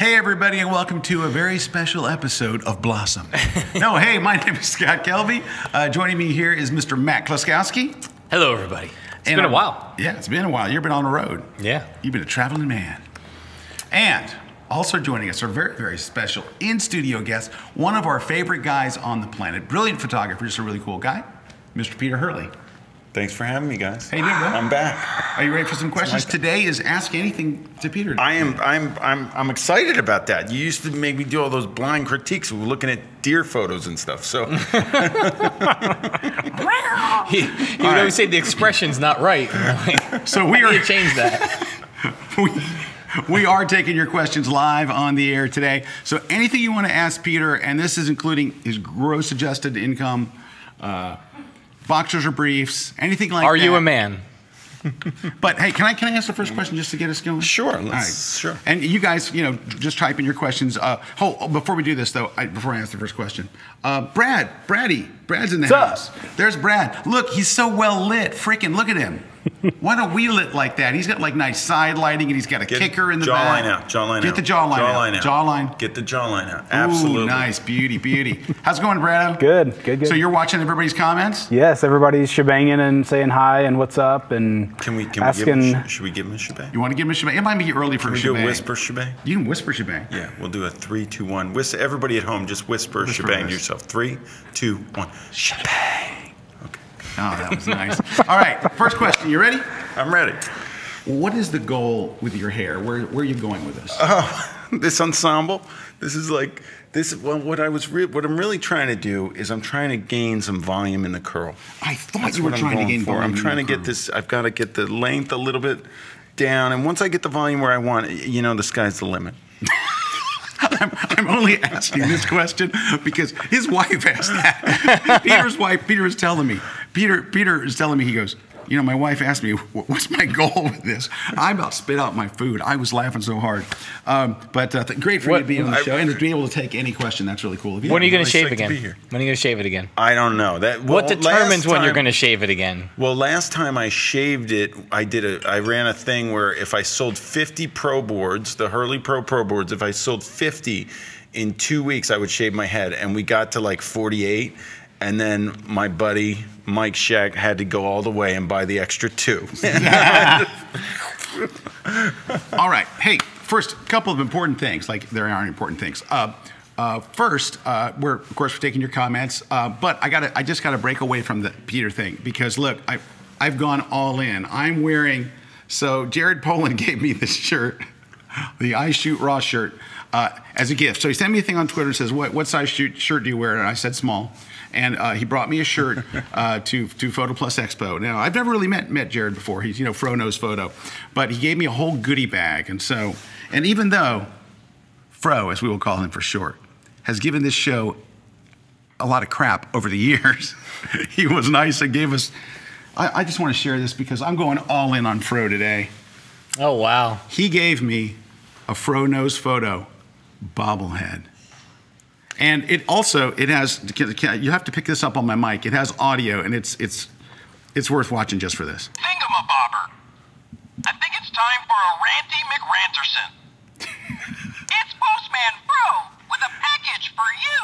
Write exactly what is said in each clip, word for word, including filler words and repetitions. Hey everybody, and welcome to a very special episode of Blossom. No, hey, my name is Scott Kelby. Uh, joining me here is Mister Matt Kloskowski. Hello everybody. It's and been a while. Yeah, it's been a while. You've been on the road. Yeah. You've been a traveling man. And also joining us, our very, very special in-studio guest, one of our favorite guys on the planet, brilliant photographer, just a really cool guy, Mister Peter Hurley. Thanks for having me, guys. Hey, dude, bro. I'm back. Are you ready for some questions? Like Today is Ask Anything to Peter. I am. I'm. I'm. I'm excited about that. You used to make me do all those blind critiques. We were looking at deer photos and stuff. So you would always say the expression's not right. So we are to change that. we, We are taking your questions live on the air today. So anything you want to ask Peter, and this is including his gross adjusted income, uh, boxers or briefs, anything like that. Are you a man? But hey, can I can I ask the first question just to get us going? Sure, let's, all right. Sure. And you guys, you know, just type in your questions. Uh, oh, before we do this though, I, before I ask the first question, uh, Brad, Braddy, Brad's in the What's house. Up? There's Brad. Look, he's so well lit. Freaking look at him. Why don't we lit like that? He's got like nice side lighting, and he's got a Get kicker in the back. Jawline out. Jawline Get out. Get the jawline jaw out. Jawline. Get the jawline out. Absolutely. Ooh, nice. Beauty, beauty. How's it going, Brado? Good. Good, good. So you're watching everybody's comments? Yes. Everybody's shebanging and saying hi and what's up and can we, can asking. We give him, should we give him a shebang? You want to give him a shebang? It might be early for can a shebang. Can we do a whisper shebang? You can whisper shebang. Yeah. We'll do a three, two, one. Whisper, everybody at home, just whisper, whisper shebang whisper. yourself. Three, two, one. Shebang. Oh, that was nice. All right, first question. You ready? I'm ready. What is the goal with your hair? Where, where are you going with this? Oh, this ensemble. This is like this. Well, what I was re what I'm really trying to do is I'm trying to gain some volume in the curl. I thought That's you were trying to gain for. volume. I'm trying in the to curl. get this. I've got to get the length a little bit down, and once I get the volume where I want, you know, the sky's the limit. I'm, I'm only asking this question because his wife asked that. Peter's wife. Peter was telling me. Peter, Peter is telling me, he goes, you know, my wife asked me, what's my goal with this? I about spit out my food. I was laughing so hard. Um, but uh, great for what, you to be on the I, show I, and to be able to take any question. That's really cool. When are you going to shave like again? When are you going to shave it again? I don't know. That well, What determines time, when you're going to shave it again? Well, last time I shaved it, I did a, I ran a thing where if I sold fifty pro boards, the Hurley Pro Pro boards, if I sold fifty in two weeks, I would shave my head. And we got to like forty-eight. And then my buddy, Mike Shack, had to go all the way and buy the extra two. All right. Hey, first, a couple of important things. Like, there aren't important things. Uh, uh, first, uh, we're, of course, we're taking your comments. Uh, but I gotta, I just got to break away from the Peter thing. Because, look, I, I've gone all in. I'm wearing, so Jared Polin gave me this shirt, the I Shoot Raw shirt, uh, as a gift. So he sent me a thing on Twitter and says, what, what size shoot, shirt do you wear? And I said small. And uh, he brought me a shirt uh, to to Photo Plus Expo. Now I've never really met met Jared before. He's you know Fro Knows Photo, but he gave me a whole goodie bag. And so, and even though Fro, as we will call him for short, has given this show a lot of crap over the years, he was nice and gave us. I, I just want to share this because I'm going all in on Fro today. Oh wow! He gave me a Fro Knows Photo bobblehead. And it also, it has, you have to pick this up on my mic. It has audio, and it's it's it's worth watching just for this. Thingamabobber. I think it's time for a ranty McRanterson. It's Postman Fro with a package for you.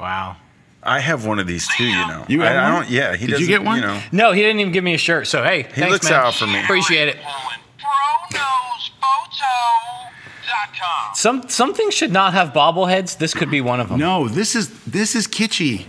Wow. I have one of these too, you know. You I, I don't. Yeah. He Did you get one? You know. No, he didn't even give me a shirt. So hey, he thanks, looks man. out for me. Appreciate it. Some something should not have bobbleheads. This could be one of them. No, this is this is kitschy.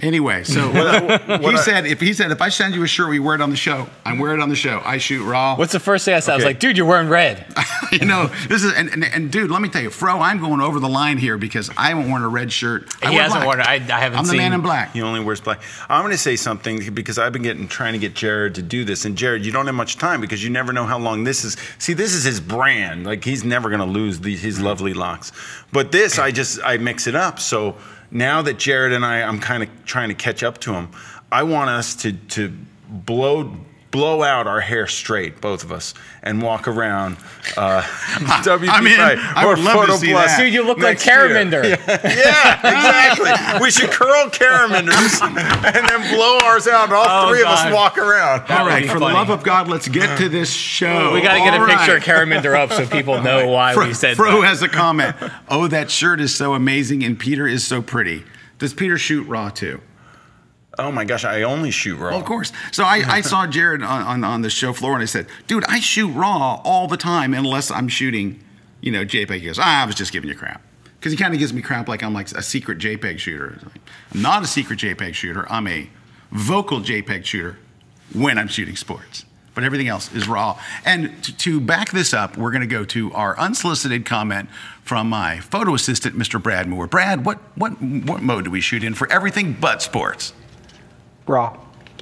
Anyway, so what, what, what he I, said if he said if I send you a shirt, we wear it on the show. I wear it on the show. I shoot raw. What's the first thing I said? Okay. I was like, dude, you're wearing red. You know, this is and, and and dude, let me tell you, Fro, I'm going over the line here because I haven't worn a red shirt. I he hasn't black. worn. I, I haven't. I'm seen. the man in black. He only wears black. I'm going to say something because I've been getting trying to get Jared to do this, and Jared, you don't have much time because you never know how long this is. See, this is his brand. Like he's never going to lose these, his lovely locks. But this, I just I mix it up so. Now that Jared and I, I'm kind of trying to catch up to him, I want us to, to blow blow out our hair straight, both of us, and walk around uh, W P I mean, I or Photo Plus. Dude, you look like Caraminder. Yeah. Yeah, exactly. We should curl Caraminders and then blow ours out, and all oh, three God. of us walk around. All right, for funny. the love of God, let's get to this show. We got to get all a right. picture of Caraminder up so people know right. why Fro, we said Fro that. Fro has a comment. Oh, that shirt is so amazing, and Peter is so pretty. Does Peter shoot RAW too? Oh my gosh, I only shoot RAW. Well, of course. So I, I saw Jared on, on, on the show floor and I said, dude, I shoot RAW all the time unless I'm shooting, you know, JPEG. He goes, ah, I was just giving you crap. Because he kind of gives me crap like I'm like a secret JPEG shooter. Like, I'm not a secret JPEG shooter. I'm a vocal JPEG shooter when I'm shooting sports. But everything else is RAW. And to, to back this up, we're going to go to our unsolicited comment from my photo assistant, Mister Brad Moore. Brad, what, what, what mode do we shoot in for everything but sports? RAW.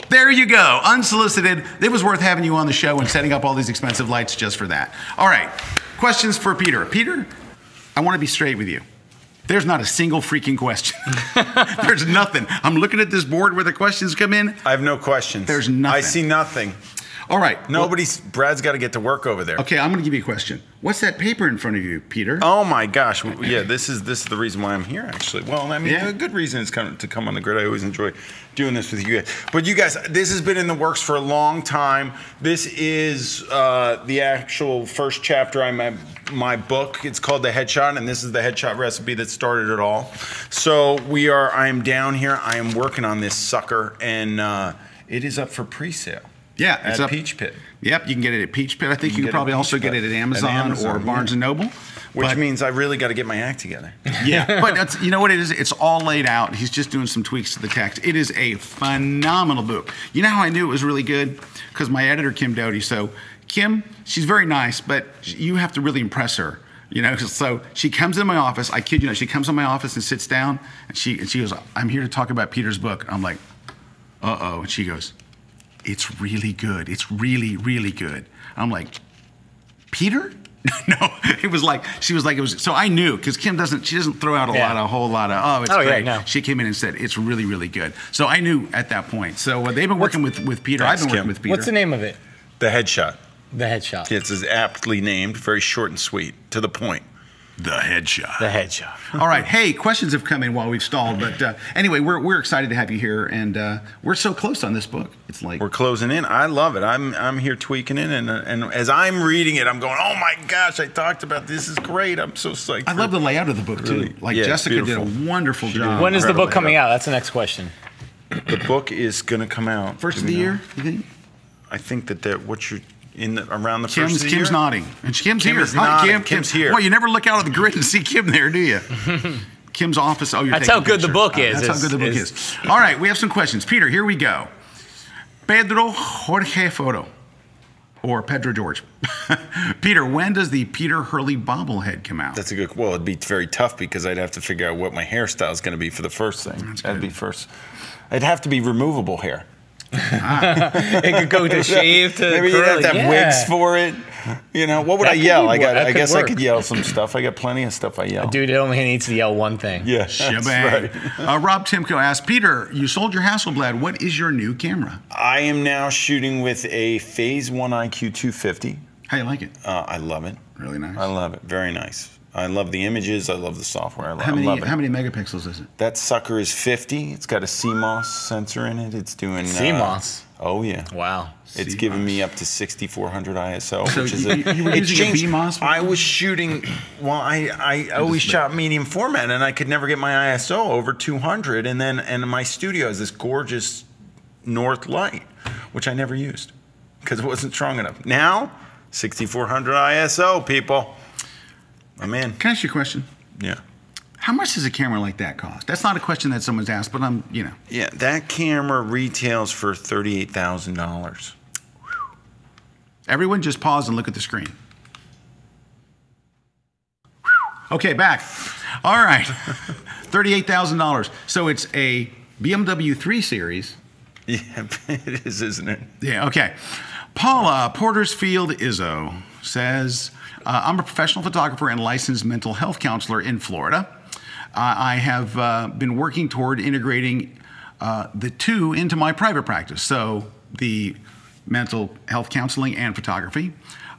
There you go, unsolicited. It was worth having you on the show and setting up all these expensive lights just for that. All right, questions for Peter. Peter, I want to be straight with you. There's not a single freaking question. There's nothing. I'm looking at this board where the questions come in. I have no questions. There's nothing. I see nothing. All right. Nobody's, well, Brad's got to get to work over there. Okay, I'm going to give you a question. What's that paper in front of you, Peter? Oh my gosh. Yeah, this is this is the reason why I'm here, actually. Well, I mean, yeah. a good reason is come, to come on The Grid. I always enjoy doing this with you guys. But you guys, this has been in the works for a long time. This is uh, the actual first chapter in my, my book. It's called The Headshot, and this is the headshot recipe that started it all. So we are, I am down here. I am working on this sucker, and uh, it is up for pre-sale. Yeah, at it's up. Peach Pit. Yep, you can get it at Peach Pit. I think you can, you can probably also get it at Amazon, at Amazon or Barnes yeah. and Noble. Which but, means I really got to get my act together. Yeah, but that's, you know what it is? It's all laid out. He's just doing some tweaks to the text. It is a phenomenal book. You know how I knew it was really good? Because my editor, Kim Doty. So Kim, she's very nice, but you have to really impress her. You know, so she comes in my office. I kid you not. She comes in my office and sits down, and she, and she goes, I'm here to talk about Peter's book. I'm like, uh-oh. And she goes, it's really good. It's really, really good. I'm like, Peter? No, it was like, she was like, it was, so I knew, because Kim doesn't, she doesn't throw out a yeah. lot, a whole lot of, oh, it's oh, great. Yeah, no. She came in and said, it's really, really good. So I knew at that point. So uh, they've been working with, with Peter. Thanks, I've been Kim. working with Peter. What's the name of it? The Headshot. The Headshot. It's as aptly named, very short and sweet, to the point. The Headshot. The Headshot. All right. Hey, questions have come in while we've stalled. But uh, anyway, we're, we're excited to have you here. And uh, we're so close on this book. It's like. We're closing in. I love it. I'm, I'm here tweaking it. And, uh, and as I'm reading it, I'm going, oh, my gosh, I talked about this. This is great. I'm so psyched. I love the layout of the book, too. Really? Like, yeah, Jessica did a wonderful job. When is the book coming out? That's the next question. The book is going to come out. First of the year, you think? I think that that what you're. In the, around the first Kim's, of the Kim's year? nodding. And Kim's Kim here. Is Hi, Kim, Kim's Kim. here. Well, you never look out of The Grid and see Kim there, do you? Kim's office. Oh, you're that's taking how good the book is. Uh, that's is, how good the book is. is. All right, we have some questions. Peter, here we go. Pedro Jorge Foto, or Pedro George. Peter, when does the Peter Hurley bobblehead come out? That's a good. Well, it'd be very tough because I'd have to figure out what my hairstyle is going to be for the first thing. That's That'd good. be first. It'd have to be removable hair. Ah. It could go to shave to maybe you'd have to have yeah. wigs for it. You know, what would that I yell? I got. I guess work. I could yell some stuff. I got plenty of stuff I yell. Dude, it only needs to yell one thing. Yeah, that's right. uh, Rob Timko asked, Peter, you sold your Hasselblad. What is your new camera? I am now shooting with a Phase One I Q two fifty. How you like it? Uh, I love it. Really nice. I love it. Very nice. I love the images. I love the software. I, lo how many, I love it. How many megapixels is it? That sucker is fifty. It's got a C MOS sensor in it. It's doing C MOS. Uh, oh yeah. Wow. It's C MOS. Giving me up to sixty-four hundred I S O, so which is you, a, you were using a B MOS. I was shooting. Well, I I always shot medium format, and I could never get my I S O over two hundred. And then and my studio has this gorgeous North light, which I never used because it wasn't strong enough. Now, sixty-four hundred I S O, people. I'm in. Can I ask you a question? Yeah. How much does a camera like that cost? That's not a question that someone's asked, but I'm, you know. Yeah, that camera retails for thirty-eight thousand dollars. Everyone just pause and look at the screen. Okay, back. All right. thirty-eight thousand dollars. So it's a B M W three series. Yeah, it is, isn't it? Yeah, okay. Paula Portersfield Izzo says... Uh, I'm a professional photographer and licensed mental health counselor in Florida. Uh, I have uh, been working toward integrating uh, the two into my private practice. So the mental health counseling and photography.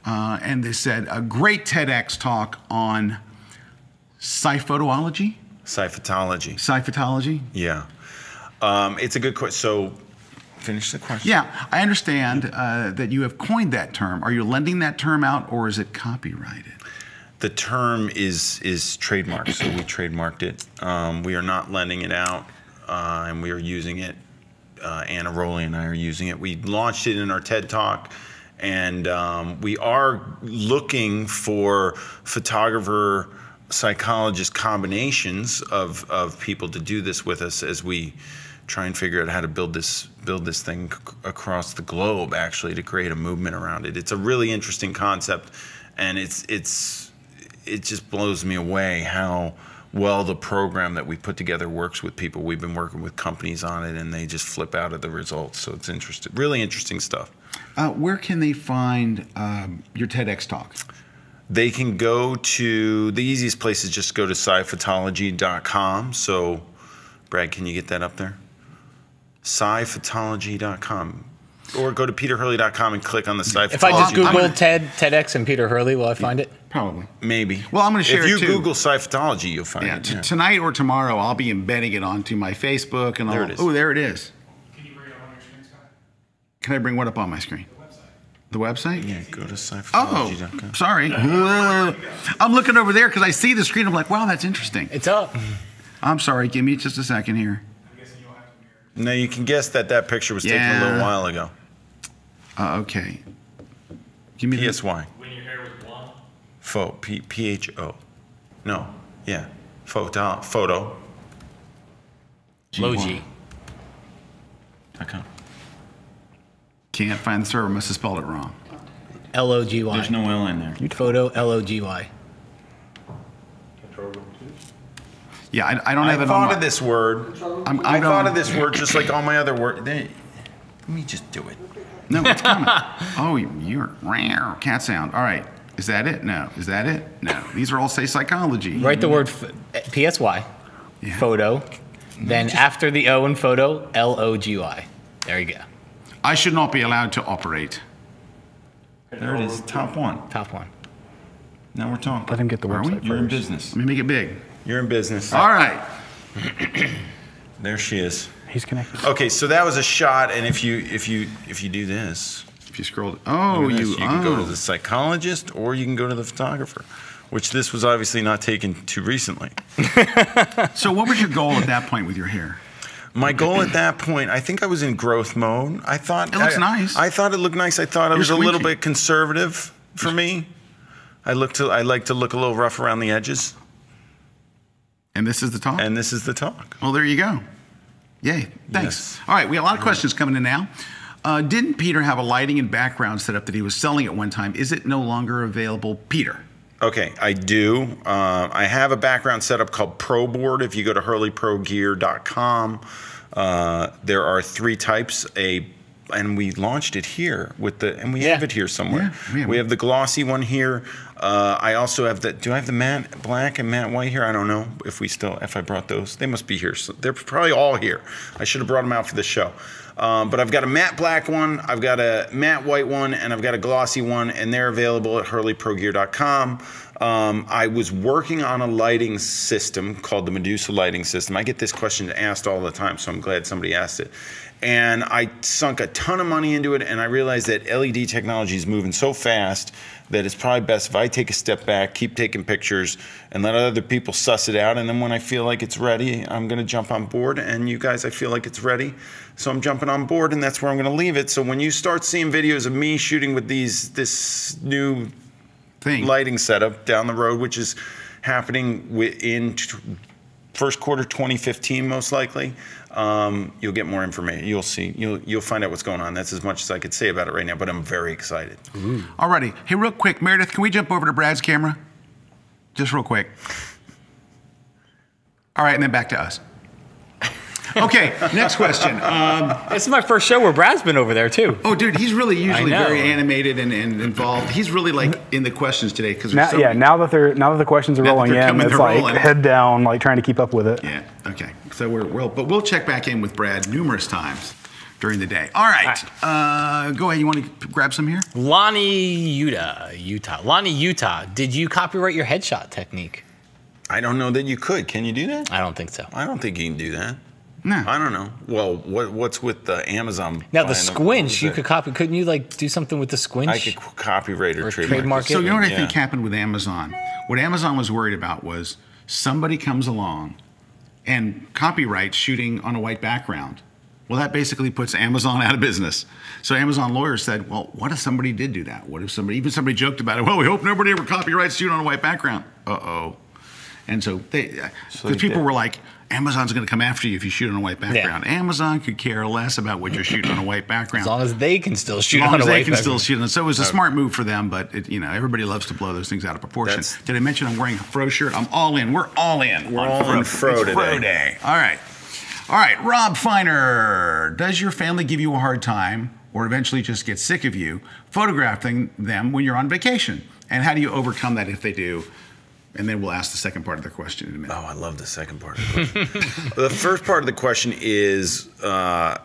Uh, and they said a great TEDx talk on SciPhotology. SciPhotology. SciPhotology. Yeah. Um, it's a good question. So finish the question. Yeah. I understand uh, that you have coined that term. Are you lending that term out, or is it copyrighted? The term is, is trademarked, so we trademarked it. Um, we are not lending it out, uh, and we are using it. Uh, Anna Rowley and I are using it. We launched it in our TED Talk. And um, we are looking for photographer psychologist combinations of, of people to do this with us as we try and figure out how to build this build this thing across the globe, actually, to create a movement around it. It's a really interesting concept, and it's it's it just blows me away how well the program that we put together works with people. We've been working with companies on it, and they just flip out at the results. So it's interesting, really interesting stuff. Uh, where can they find um, your TEDx talk? They can go to, the easiest place is just go to sci photology dot com. So, Brad, can you get that up there? sci photology dot com. Or go to Peter Hurley dot com and click on the sci-photology. If I just Googled gonna, TED, TEDx, and Peter Hurley, will I find it? Probably. Maybe. Well, I'm going to share it, too. If you Google sci-photology, you'll find yeah, it. Yeah. Tonight or tomorrow, I'll be embedding it onto my Facebook. And there I'll, it is. Oh, there it is. Can you bring it up on your screen, Scott? Can I bring what up on my screen? The website? The website? Yeah, go to sci photology dot com. Oh, sorry. I'm looking over there because I see the screen. I'm like, wow, that's interesting. It's up. I'm sorry. Give me just a second here. No, you can guess that that picture was yeah. taken a little while ago. Uh, okay. Give me P S Y. When your hair was blonde? Pho, P H O. No, yeah. Photo. Photo. Logi. .com. Can't find the server. Must have spelled it wrong. L O G Y. There's no L in there. Photo L O G Y. Yeah, I, I don't have I it thought on my, of this word. I'm, I, I thought of this word just like all my other words. Let me just do it. No, it's coming. Oh, you're rare cat sound. All right, is that it? No, is that it? No. These are all say psychology. Write the word P S Y, yeah. Photo, then just, after the O in photo, L O G Y. There you go. I should not be allowed to operate. There it is, top one. Top one. Now we're talking. Let him get the website first. You're in business. Let me make it big. You're in business. All right. There she is. He's connected. Okay, so that was a shot, and if you if you if you do this, if you scroll, oh, this, you, you can oh. go to the psychologist, or you can go to the photographer, which this was obviously not taken too recently. So, what was your goal at that point with your hair? My goal at that point, I think I was in growth mode. I thought it looks I, nice. I thought it looked nice. I thought You're I was squeaky. a little bit conservative for me. I look to I like to look a little rough around the edges. And this is the talk? And this is the talk. Well, there you go. Yay. Thanks. Yes. All right. We have a lot of questions coming in now. Uh, didn't Peter have a lighting and background set up that he was selling at one time? Is it no longer available, Peter? Okay, I do. Uh, I have a background setup called ProBoard. If you go to hurley pro gear dot com, uh, there are three types. A and we launched it here with the and we yeah. have it here somewhere. Yeah, yeah. We have the glossy one here. Uh, I also have the do I have the matte black and matte white here? I don't know if we still if I brought those. They must be here. So they're probably all here. I should have brought them out for the show. Um, but I've got a matte black one, I've got a matte white one, and I've got a glossy one, and they're available at hurley pro gear dot com. Um, I was working on a lighting system called the Medusa lighting system. I get this question asked all the time, so I'm glad somebody asked it. And I sunk a ton of money into it, and I realized that L E D technology is moving so fast that it's probably best if I take a step back, keep taking pictures, and let other people suss it out. And then when I feel like it's ready, I'm going to jump on board. And you guys, I feel like it's ready, so I'm jumping on board, and that's where I'm going to leave it. So when you start seeing videos of me shooting with these this new thing lighting setup down the road, which is happening within first quarter twenty fifteen most likely, um, you'll get more information. You'll see. You'll you'll find out what's going on. That's as much as I could say about it right now, but I'm very excited. Ooh. Alrighty. Hey, real quick, Meredith, can we jump over to Brad's camera? Just real quick. All right, and then back to us. Okay, next question. Um, this is my first show where Brad's been over there, too. Oh, dude, he's really usually very animated and, and involved. He's really, like, in the questions today. Cause now, so yeah, now that, they're, now that the questions are rolling in, coming, it's like rolling. head down, like, trying to keep up with it. Yeah, okay. So we're, we'll, but we'll check back in with Brad numerous times during the day. All right. All right. Uh, go ahead. You want to grab some here? Lonnie Utah. Utah. Lonnie Utah. Did you copyright your headshot technique? I don't know that you could. Can you do that? I don't think so. I don't think you can do that. No. I don't know. Well, what, what's with the Amazon? Now, the squinch, you could copy. Couldn't you, like, do something with the squinch? I could copyright or, or trademark, trademark it. So you know what I yeah. think happened with Amazon? What Amazon was worried about was somebody comes along and copyrights shooting on a white background. Well, that basically puts Amazon out of business. So Amazon lawyers said, well, what if somebody did do that? What if somebody, even somebody joked about it, well, we hope nobody ever copyrights shoot on a white background. Uh-oh. And so they, so they people did. were like, Amazon's going to come after you if you shoot on a white background. Yeah. Amazon could care less about what you're shooting on a white background. As long as they can still shoot on a white background. As long as they can still shoot on it. So it was a smart move for them, but it, you know, everybody loves to blow those things out of proportion. That's, Did I mention I'm wearing a Fro shirt? I'm all in. We're all in. We're all in Fro today. It's Fro Day. All right. All right. Rob Feiner, does your family give you a hard time or eventually just get sick of you photographing them when you're on vacation? And how do you overcome that if they do? And then we'll ask the second part of the question in a minute. Oh, I love the second part of the question. The first part of the question is, uh,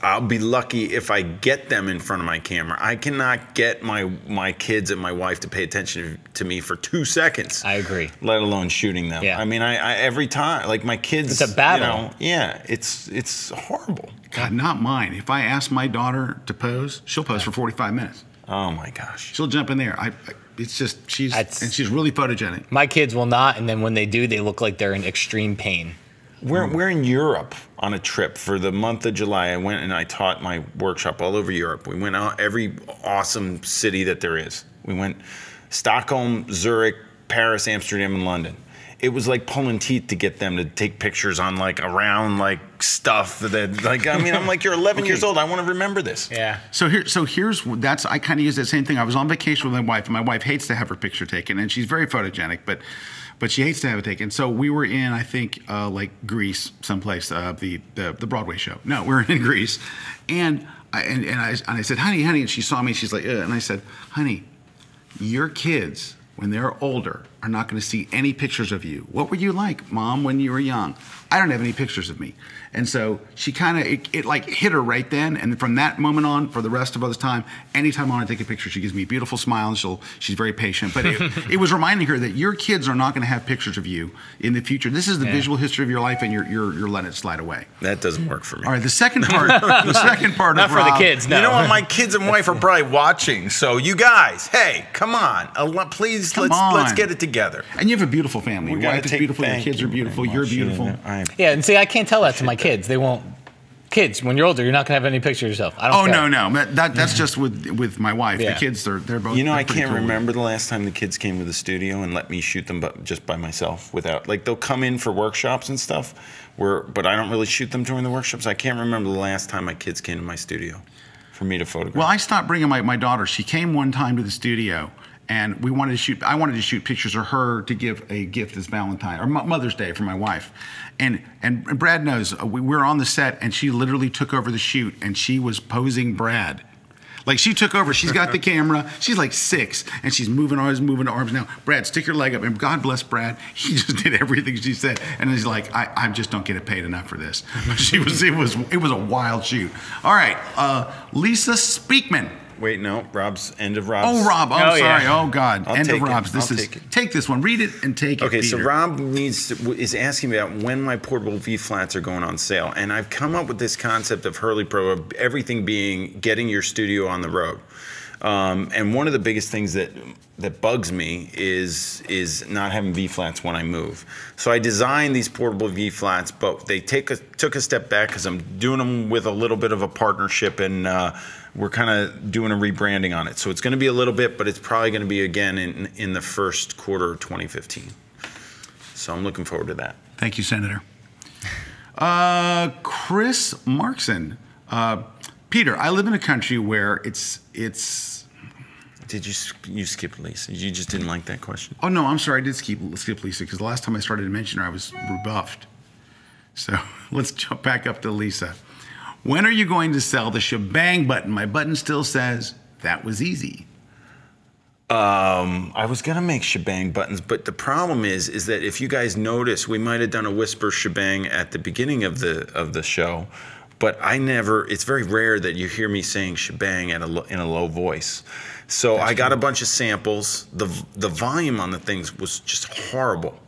I'll be lucky if I get them in front of my camera. I cannot get my my kids and my wife to pay attention to me for two seconds. I agree. Let alone shooting them. Yeah. I mean, I, I every time, like my kids. It's a battle. You know, yeah, it's it's horrible. God, not mine. If I ask my daughter to pose, she'll pose for forty-five minutes. Oh my gosh. She'll jump in there. I. I It's just, she's, That's, and she's really photogenic. My kids will not, and then when they do, they look like they're in extreme pain. We're, we're in Europe on a trip for the month of July. I went and I taught my workshop all over Europe. We went out every awesome city that there is. We went Stockholm, Zurich, Paris, Amsterdam, and London. It was like pulling teeth to get them to take pictures on like around like stuff that like I mean I'm like you're eleven okay. years old. I want to remember this. Yeah. So here so here's that's I kind of use that same thing. I was on vacation with my wife, and my wife hates to have her picture taken, and she's very photogenic, but but she hates to have it taken. So we were in I think uh, like Greece, someplace uh, the, the the Broadway show. No, we were in Greece, and I and, and I and I said honey honey, and she saw me. She's like Ugh. And I said honey, your kids, when they're older, are not going to see any pictures of you. What were you like, Mom, when you were young? I don't have any pictures of me. And so she kind of, it, it like hit her right then. And from that moment on, for the rest of the time, anytime I want to take a picture, she gives me a beautiful smile, and she'll, she's very patient. But it, it was reminding her that your kids are not going to have pictures of you in the future. This is the yeah. visual history of your life, and you're, you're, you're letting it slide away. That doesn't work for me. All right, the second part, the second part not of Rob. Not for the kids, no. You know what? My kids and wife are probably watching. So you guys, hey, come on. Please, come let's, on. let's get it together. And you have a beautiful family. Your wife is beautiful. Your kids are beautiful. You're beautiful. Yeah, and see, I can't tell that to my kids. They won't. Kids, when you're older, you're not going to have any picture of yourself. I don't oh, care. no, no. That, that's just with with my wife. Yeah. The kids, they're, they're both You know, I can't cool. remember the last time the kids came to the studio and let me shoot them just by myself without. Like, they'll come in for workshops and stuff, where, but I don't really shoot them during the workshops. I can't remember the last time my kids came to my studio for me to photograph. Well, I stopped bringing my, my daughter. She came one time to the studio. And we wanted to shoot, I wanted to shoot pictures of her to give a gift as Valentine, or Mother's Day for my wife. And, and Brad knows, we were on the set, and she literally took over the shoot, and she was posing Brad. Like, she took over, she's got the camera, she's like six, and she's moving arms, moving arms now. Brad, stick your leg up, and God bless Brad, he just did everything she said. And he's like, I, I just don't get paid enough for this. But she was, it was, it was a wild shoot. All right, uh, Lisa Speakman. Wait, no, Rob's, end of Rob's. Oh, Rob, I'm oh, oh, sorry, yeah. oh, God, I'll end of Rob's. This is, take, take this one, read it and take okay, it, Okay, so Rob needs to, is asking me about when my portable V-flats are going on sale, and I've come up with this concept of Hurley Pro, of everything being getting your studio on the road. Um, and one of the biggest things that that bugs me is is not having V-flats when I move. So I designed these portable V-flats, but they take a, took a step back because I'm doing them with a little bit of a partnership, and uh, we're kind of doing a rebranding on it. So it's going to be a little bit, but it's probably going to be again in in the first quarter of twenty fifteen. So I'm looking forward to that. Thank you, Senator. Uh, Chris Markson, uh, Peter, I live in a country where it's it's. Did you you skip Lisa? You just didn't like that question? Oh, no, I'm sorry. I did skip, skip Lisa, because the last time I started to mention her, I was rebuffed. So let's jump back up to Lisa. When are you going to sell the shebang button? My button still says, that was easy. Um, I was going to make shebang buttons, but the problem is, is that if you guys notice, we might have done a whisper shebang at the beginning of the, of the show. but I never, it's very rare that you hear me saying shebang at a, in a low voice. So That's I got true. a bunch of samples. The, the volume on the things was just horrible.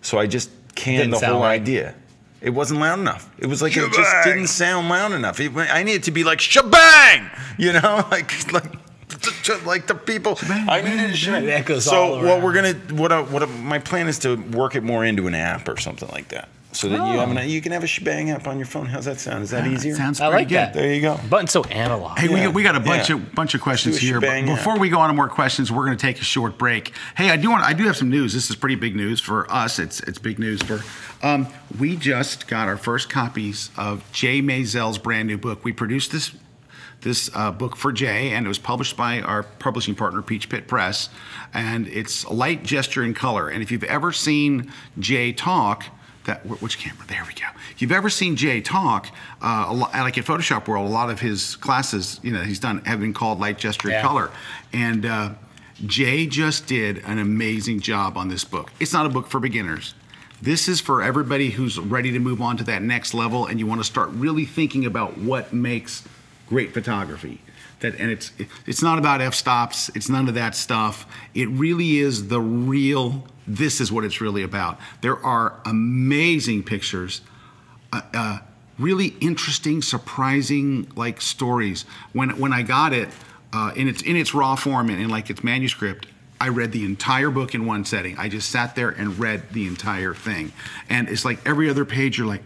So I just canned Didn't the whole right. idea. It wasn't loud enough. It was like shebang. It just didn't sound loud enough. It, I needed to be like shebang, you know, like like like the people. Shebang, I needed shebang. It echoes so all around. what we're gonna what I, what I, my plan is to work it more into an app or something like that, so that oh. you have an, you can have a shebang app on your phone. How's that sound? Is that yeah, easier? Sounds pretty I like good. That. There you go. Button so analog. Hey, yeah. we got, we got a bunch yeah. of bunch of questions here. But before app. we go on to more questions, we're gonna take a short break. Hey, I do want I do have some news. This is pretty big news for us. It's it's big news for. Um, we just got our first copies of Jay Mazel's brand new book. We produced this this uh, book for Jay, and it was published by our publishing partner, Peach Pit Press, and it's Light, Gesture, and Color. And if you've ever seen Jay talk, that which camera? There we go. If you've ever seen Jay talk, uh, like at Photoshop World, a lot of his classes, you know, he's done have been called Light, Gesture, and yeah. Color, and uh, Jay just did an amazing job on this book. It's not a book for beginners. This is for everybody who's ready to move on to that next level, and you want to start really thinking about what makes great photography. That, and it's it's not about f-stops. It's none of that stuff. It really is the real. This is what it's really about. There are amazing pictures, uh, uh, really interesting, surprising like stories. When when I got it uh, in its in its raw form and in like its manuscript, I read the entire book in one setting. I just sat there and read the entire thing. And it's like every other page you're like,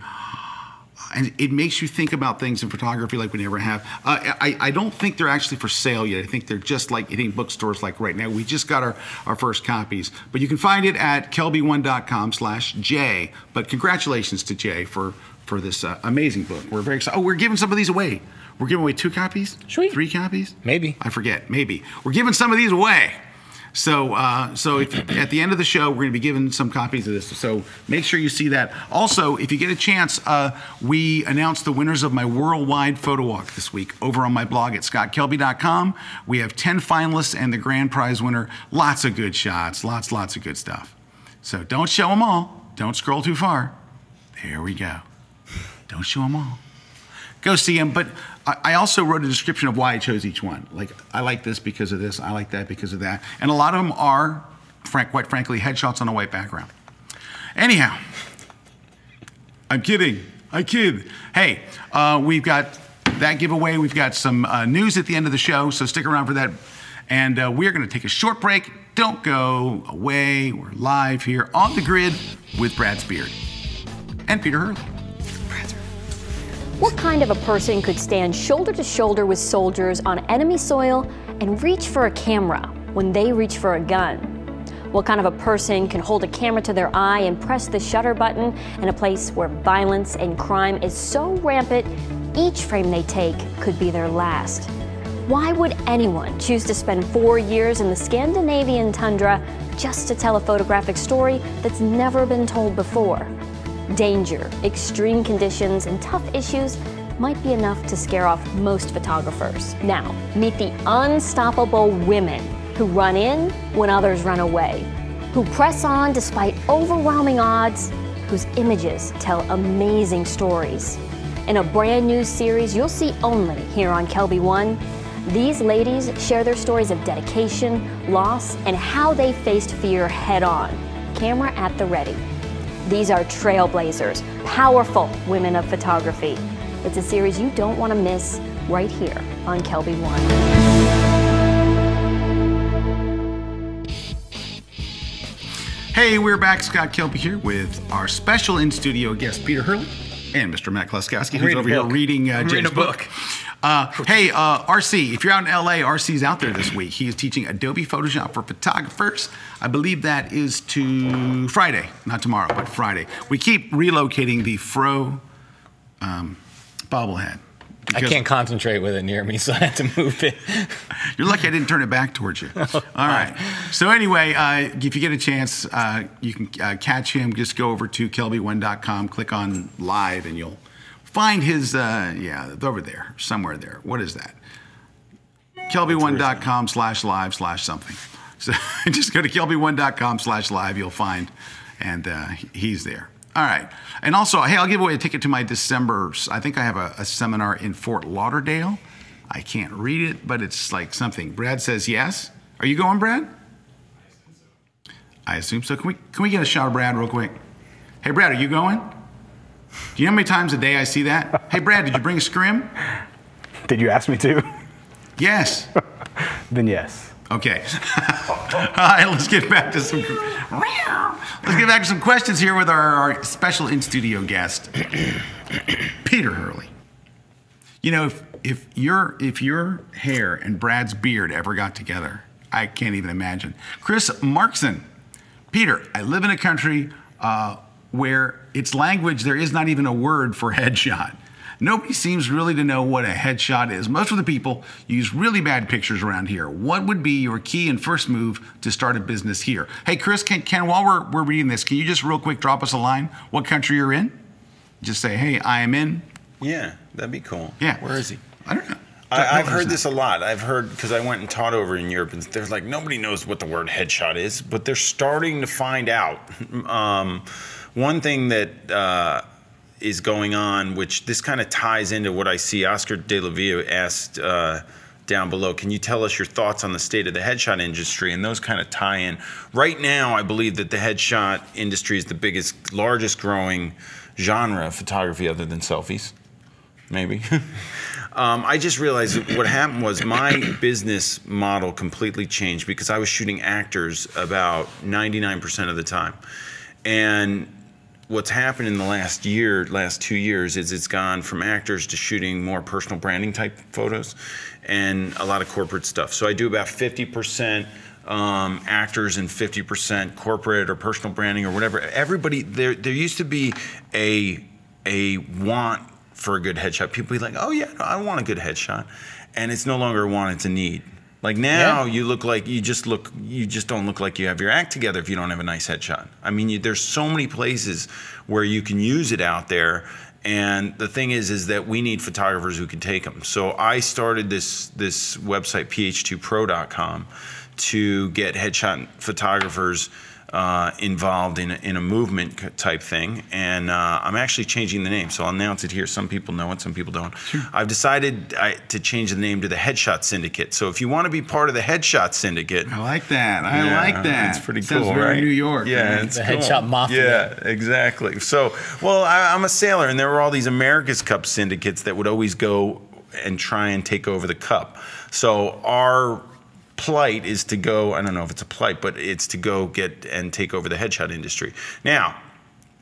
and it makes you think about things in photography like we never have. Uh, I, I don't think they're actually for sale yet. I think they're just like hitting bookstores like right now. We just got our, our first copies. But you can find it at kelby one dot com slash J. But congratulations to Jay for, for this uh, amazing book. We're very excited. Oh, we're giving some of these away. We're giving away two copies? Sweet. Three copies? Maybe. I forget, maybe. We're giving some of these away. So, uh, so if, at the end of the show, we're going to be giving some copies of this. So make sure you see that. Also, if you get a chance, uh, we announced the winners of my worldwide photo walk this week over on my blog at scott kelby dot com. We have ten finalists and the grand prize winner. Lots of good shots. Lots, lots of good stuff. So don't show them all. Don't scroll too far. There we go. Don't show them all. Go see them. But I also wrote a description of why I chose each one. Like, I like this because of this, I like that because of that. And a lot of them are, frank, quite frankly, headshots on a white background. Anyhow, I'm kidding. I kid. Hey, uh, we've got that giveaway. We've got some uh, news at the end of the show, so stick around for that. And uh, we're going to take a short break. Don't go away. We're live here on The Grid with Brad Beard and Peter Hurley. What kind of a person could stand shoulder to shoulder with soldiers on enemy soil and reach for a camera when they reach for a gun? What kind of a person can hold a camera to their eye and press the shutter button in a place where violence and crime is so rampant, each frame they take could be their last? Why would anyone choose to spend four years in the Scandinavian tundra just to tell a photographic story that's never been told before? Danger, extreme conditions, and tough issues might be enough to scare off most photographers. Now, meet the unstoppable women who run in when others run away, who press on despite overwhelming odds, whose images tell amazing stories. In a brand new series you'll see only here on Kelby One, these ladies share their stories of dedication, loss, and how they faced fear head on, camera at the ready. These are trailblazers, powerful women of photography. It's a series you don't want to miss right here on Kelby One. Hey, we're back. Scott Kelby here with our special in-studio guest, Peter Hurley, and Mister Matt Kloskowski, who's over here reading uh, James' book. book. Uh, hey, uh, R C, if you're out in L A, R C's out there this week. He is teaching Adobe Photoshop for photographers. I believe that is to Friday, not tomorrow, but Friday. We keep relocating the Fro um, bobblehead. I can't concentrate with it near me, so I had to move it. You're lucky I didn't turn it back towards you. All right. So anyway, uh, if you get a chance, uh, you can uh, catch him. Just go over to kelby one dot com, click on live, and you'll find his, uh, yeah, over there, somewhere there. What is that? kelby one dot com slash live slash something. So just go to kelby one dot com slash live. You'll find, and uh, he's there. All right. And also, hey, I'll give away a ticket to my December. I think I have a, a seminar in Fort Lauderdale. I can't read it, but it's like something. Brad says yes. Are you going, Brad? I assume so. Can we, can we get a shout out, Brad, real quick? Hey, Brad, are you going? Do you know how many times a day I see that? Hey, Brad, did you bring a scrim? Did you ask me to? Yes. Then yes. Okay. All right, let's get back to some let's get back to some questions here with our, our special in-studio guest, Peter Hurley. You know, if if your if your hair and Brad's beard ever got together, I can't even imagine. Chris Markson, Peter, I live in a country uh, where its language there is not even a word for headshot. Nobody seems really to know what a headshot is. Most of the people use really bad pictures around here. What would be your key and first move to start a business here? Hey, Chris, can, can while we're, we're reading this, can you just real quick drop us a line? What country you're in? Just say, hey, I am in. Yeah, that'd be cool. Yeah. Where is he? I don't know. I, I've heard this a lot. I've heard, because I went and taught over in Europe, and they're like, nobody knows what the word headshot is, but they're starting to find out. Um, one thing that... Uh, is going on, which this kind of ties into what I see. Oscar De La Villa asked uh, down below, can you tell us your thoughts on the state of the headshot industry? And those kind of tie in. Right now, I believe that the headshot industry is the biggest, largest growing genre of photography other than selfies, maybe. Um, I just realized what happened was my business model completely changed because I was shooting actors about ninety-nine percent of the time. And what's happened in the last year, last two years, is it's gone from actors to shooting more personal branding type photos and a lot of corporate stuff. So I do about fifty percent um, actors and fifty percent corporate or personal branding or whatever. Everybody, there there used to be a, a want for a good headshot. People be like, oh yeah, no, I want a good headshot. And it's no longer a want, it's a need. Like now, yeah. you look like you just look. You just don't look like you have your act together if you don't have a nice headshot. I mean, you, there's so many places where you can use it out there, and the thing is, is that we need photographers who can take them. So I started this this website p h two pro dot com to get headshot photographers uh, involved in a, in a movement type thing. And uh, I'm actually changing the name, so I'll announce it here. Some people know it, some people don't. Sure. I've decided I, to change the name to the Headshot Syndicate. So if you want to be part of the Headshot Syndicate, I like that. I yeah, like that. It's pretty it cool, sounds very right? New York. Yeah, it's the cool. Headshot Mafia. Yeah, exactly. So, well, I, I'm a sailor, and there were all these America's Cup syndicates that would always go and try and take over the cup. So our plight is to go, I don't know if it's a plight, but it's to go get and take over the headshot industry. Now,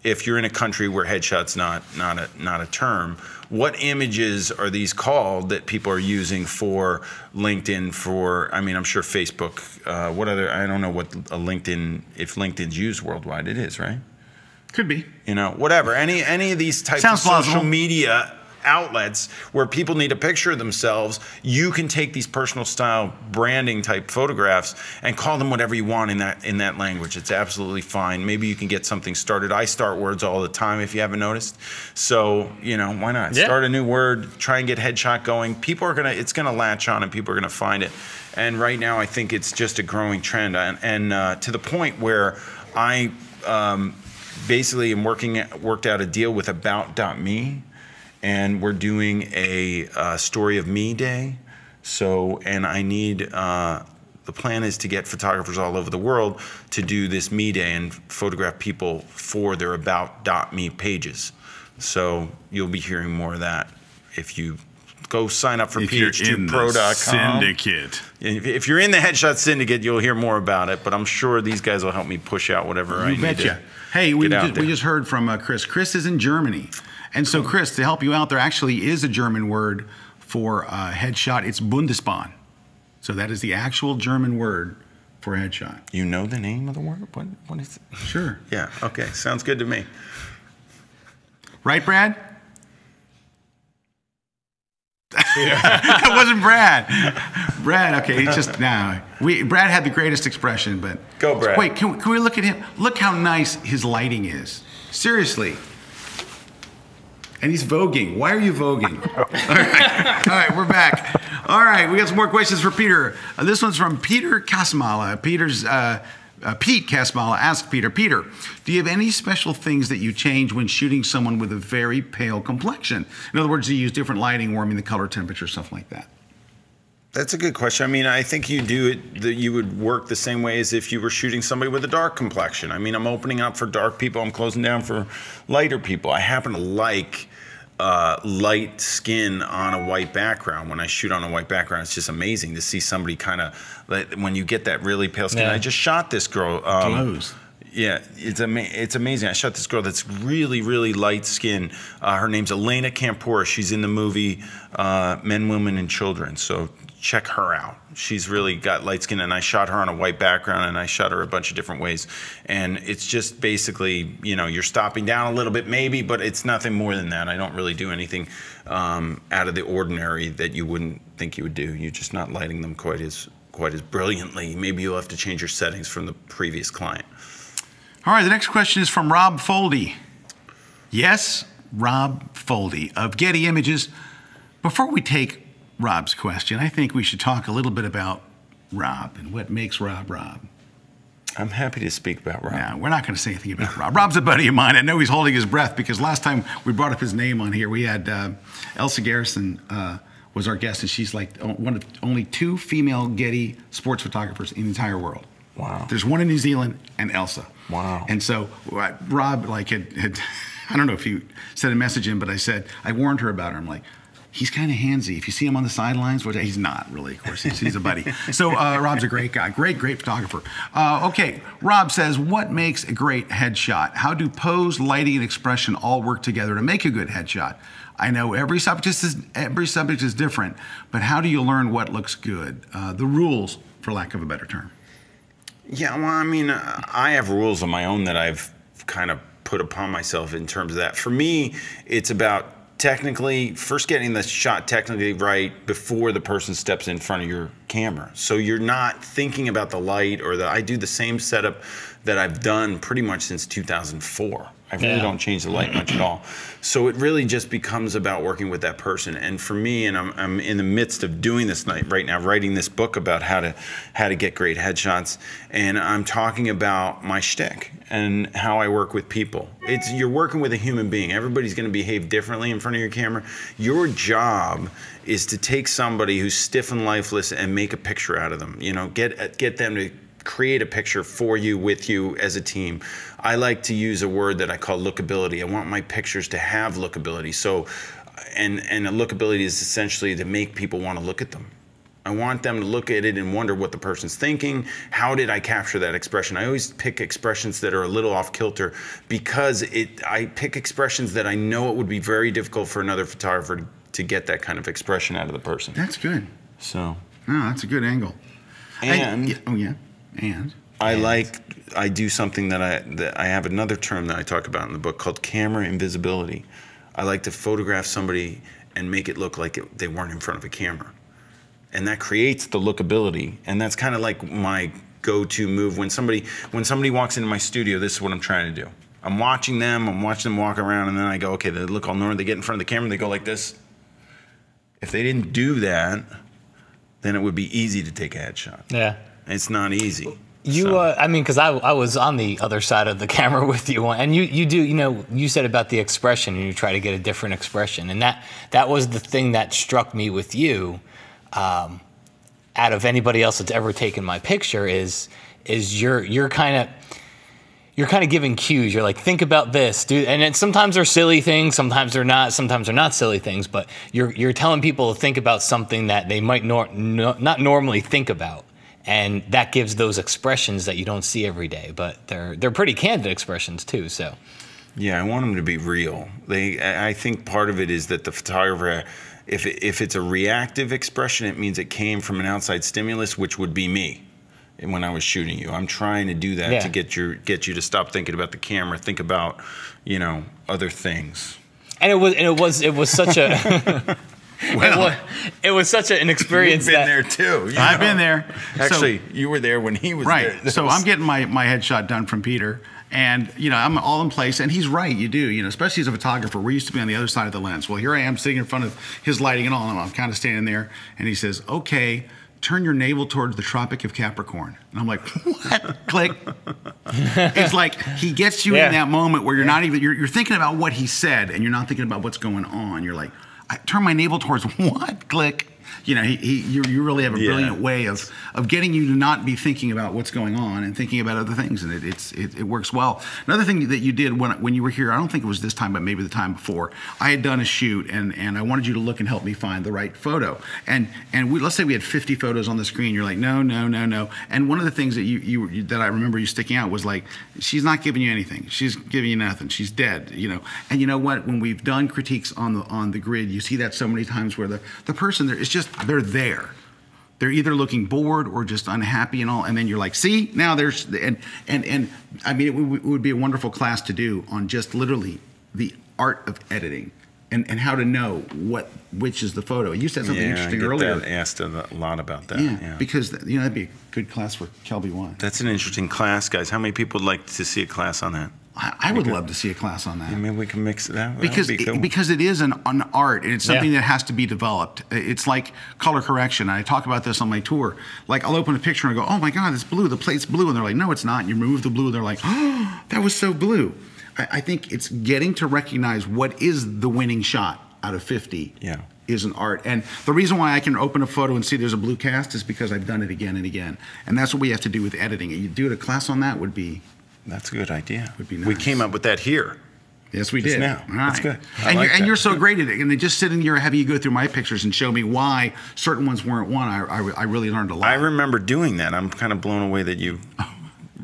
if you're in a country where headshot's not, not, a, not a term, what images are these called that people are using for LinkedIn, for, I mean, I'm sure Facebook, uh, what other, I don't know what a LinkedIn, if LinkedIn's used worldwide, it is, right? Could be. You know, whatever, any, any of these types Sounds of social plausible. media outlets where people need a picture of themselves, you can take these personal style branding type photographs and call them whatever you want in that in that language. It's absolutely fine. Maybe you can get something started. I start words all the time if you haven't noticed. So, you know, why not? Yeah. Start a new word, try and get headshot going. People are gonna, it's gonna latch on and people are gonna find it. And right now I think it's just a growing trend. And, and uh, to the point where I um, basically am working, worked out a deal with About dot me. And we're doing a uh, story of me day. So, and I need, uh, the plan is to get photographers all over the world to do this me day and photograph people for their About dot me pages. So you'll be hearing more of that if you go sign up for p h two pro dot com. Syndicate. If you're in the Headshot Syndicate, you'll hear more about it, but I'm sure these guys will help me push out whatever you I betcha. need to get out there. Hey, we just, we just heard from uh, Chris. Chris is in Germany. And so, Chris, to help you out, there actually is a German word for uh, headshot. It's Bundesbahn. So that is the actual German word for headshot. You know the name of the word? What, what is it? Sure. Yeah. Okay. Sounds good to me. Right, Brad? That wasn't Brad. Brad, okay, he's just now. Nah, we Brad had the greatest expression, but go, Brad. Wait, can, can we look at him? Look how nice his lighting is. Seriously. And he's voguing. Why are you voguing? All right. All right, we're back. All right, we got some more questions for Peter. Uh, this one's from Peter Kasmala. Peter's uh, Uh, Pete Casmala asked Peter, Peter, do you have any special things that you change when shooting someone with a very pale complexion? In other words, do you use different lighting, warming the color temperature, stuff like that? That's a good question. I mean, I think you do it, that you would work the same way as if you were shooting somebody with a dark complexion. I mean, I'm opening up for dark people, I'm closing down for lighter people. I happen to like uh, light skin on a white background. When I shoot on a white background, it's just amazing to see somebody kind of, when you get that really pale skin. Yeah. I just shot this girl. Um, Close. Yeah, it's, ama it's amazing. I shot this girl that's really, really light skinned. Uh, her name's Elena Campora. She's in the movie uh, Men, Women, and Children. So check her out. She's really got light skin, and I shot her on a white background, and I shot her a bunch of different ways. And it's just basically, you know, you're stopping down a little bit maybe, but it's nothing more than that. I don't really do anything um, out of the ordinary that you wouldn't think you would do. You're just not lighting them quite as, quite as brilliantly. Maybe you'll have to change your settings from the previous client. All right, the next question is from Rob Foldy. Yes, Rob Foldy of Getty Images. Before we take Rob's question, I think we should talk a little bit about Rob and what makes Rob Rob. I'm happy to speak about Rob. No, we're not going to say anything about Rob. Rob's a buddy of mine. I know he's holding his breath because last time we brought up his name on here, we had uh, Elsa Garrison uh, was our guest, and she's like one of only two female Getty sports photographers in the entire world. Wow. There's one in New Zealand and Elsa. Wow. And so Rob, like, had, had I don't know if you sent a message in, but I said, I warned her about her. I'm like, he's kind of handsy. If you see him on the sidelines, which he's not really, of course, he's, he's a buddy. So uh, Rob's a great guy, great, great photographer. Uh, okay, Rob says, what makes a great headshot? How do pose, lighting, and expression all work together to make a good headshot? I know every subject is, every subject is different, but how do you learn what looks good? Uh, the rules, for lack of a better term. Yeah, well, I mean, I have rules of my own that I've kind of put upon myself in terms of that. For me, it's about technically, first getting the shot technically right before the person steps in front of your camera. So you're not thinking about the light or the, I do the same setup that I've done pretty much since two thousand four. I really yeah. don't change the light much at all. So it really just becomes about working with that person. And for me, and I'm, I'm in the midst of doing this night right now, writing this book about how to how to get great headshots. And I'm talking about my shtick and how I work with people. It's you're working with a human being. Everybody's going to behave differently in front of your camera. Your job is to take somebody who's stiff and lifeless and make a picture out of them. You know, get get them to create a picture for you, with you, as a team. I like to use a word that I call lookability. I want my pictures to have lookability. So, and, and a lookability is essentially to make people want to look at them. I want them to look at it and wonder what the person's thinking. How did I capture that expression? I always pick expressions that are a little off kilter because it, I pick expressions that I know it would be very difficult for another photographer to get that kind of expression out of the person. That's good. So. No, that's a good angle. And. I, oh, yeah. And I and. like I do something that I that I have another term that I talk about in the book called camera invisibility. I like to photograph somebody and make it look like it, they weren't in front of a camera, and that creates the lookability. And that's kind of like my go-to move when somebody when somebody walks into my studio. This is what I'm trying to do. I'm watching them. I'm watching them walk around, and then I go, okay, they look all normal. They get in front of the camera. They go like this. If they didn't do that, then it would be easy to take a headshot. Yeah. It's not easy. You, so. uh, I mean, because I, I was on the other side of the camera with you, and you, you do, you know, you said about the expression, and you try to get a different expression, and that that was the thing that struck me with you, um, out of anybody else that's ever taken my picture, is is you're you're kind of you're kind of giving cues. You're like, think about this, dude, and then sometimes they're silly things, sometimes they're not, sometimes they're not silly things, but you're you're telling people to think about something that they might nor no, not normally think about. And that gives those expressions that you don't see every day, but they're they're pretty candid expressions too. So, yeah, I want them to be real. They, I think part of it is that the photographer, if it, if it's a reactive expression, it means it came from an outside stimulus, which would be me. And when I was shooting you, I'm trying to do that yeah. to get your get you to stop thinking about the camera, think about, you know, other things. And it was and it was it was such a. Well, it was, it was such an experience. You've been that, there too. You know? I've been there. Actually, so, you were there when he was right. there. Right. So was... I'm getting my, my headshot done from Peter, and you know I'm all in place. And he's right. You do. You know, especially as a photographer, we used to be on the other side of the lens. Well, here I am sitting in front of his lighting and all, and I'm kind of standing there. And he says, "Okay, turn your navel towards the Tropic of Capricorn. And I'm like, what? Click. It's like he gets you yeah. in that moment where you're yeah. not even, you're, you're thinking about what he said and you're not thinking about what's going on. You're like, I turn my navel towards what? Click. You know, he, he, you, you really have a yeah. brilliant way of, of getting you to not be thinking about what's going on and thinking about other things, and it, it's, it, it works well. Another thing that you did when, when you were here, I don't think it was this time, but maybe the time before, I had done a shoot, and, and I wanted you to look and help me find the right photo. And, and we, let's say we had fifty photos on the screen. You're like, no, no, no, no. And one of the things that, you, you, that I remember you sticking out was like, she's not giving you anything. She's giving you nothing. She's dead, you know. And you know what? When we've done critiques on the, on the grid, you see that so many times where the, the person there is just, they're there. They're either looking bored or just unhappy and all. And then you're like, see, now there's, and, and, and I mean, it, w it would be a wonderful class to do on just literally the art of editing and, and how to know what, which is the photo. You said something yeah, interesting I earlier. Yeah, asked a lot about that. Yeah, yeah. Because, you know, that'd be a good class for Kelby One. That's an interesting class, guys. How many people would like to see a class on that? I, I would could, love to see a class on that. Yeah, maybe we can mix it up. Because be cool. it, because it is an, an art, and it's something yeah. that has to be developed. It's like color correction. I talk about this on my tour. Like, I'll open a picture and go, oh my God, it's blue. The plate's blue. And they're like, no, it's not. And you remove the blue, and they're like, oh, that was so blue. I, I think it's getting to recognize what is the winning shot out of fifty. Yeah. Is an art. And the reason why I can open a photo and see there's a blue cast is because I've done it again and again. And that's what we have to do with editing. You do it, a class on that would be... That's a good idea. Would be nice. We came up with that here. Yes, we just did. Now. All right. That's good. I and, like you're, and that. You're so great at it. And they just sit in here, have you go through my pictures and show me why certain ones weren't one. I, I, I really learned a lot. I remember doing that. I'm kind of blown away that you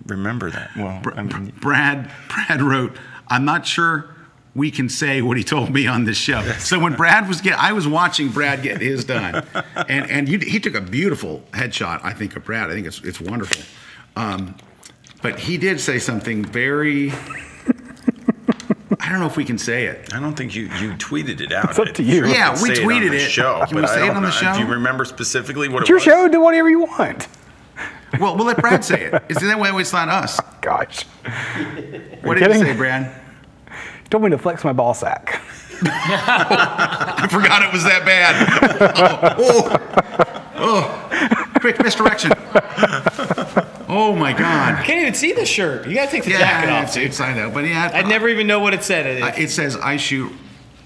remember that. Well, Br I mean, Brad, Brad wrote, I'm not sure we can say what he told me on this show. So when Brad was getting, I was watching Brad get his done. And, and you, he took a beautiful headshot, I think, of Brad. I think it's, it's wonderful. Um, But he did say something very, I don't know if we can say it. I don't think you, you tweeted it out. It's up to you. Yeah, we tweeted it. Show, can we say it on the show? Do you remember specifically what it was? It's your show. Do whatever you want. Well, we'll let Brad say it. It's that way it's not us. Oh, gosh. What did you say, Brad? He told me to flex my ball sack. I forgot it was that bad. Oh, oh, oh. Quick misdirection. Oh my God! You can't even see the shirt. You gotta take the yeah, jacket off, dude. It's, I know, but yeah, I'd uh, never even know what it said. It, uh, it says I shoot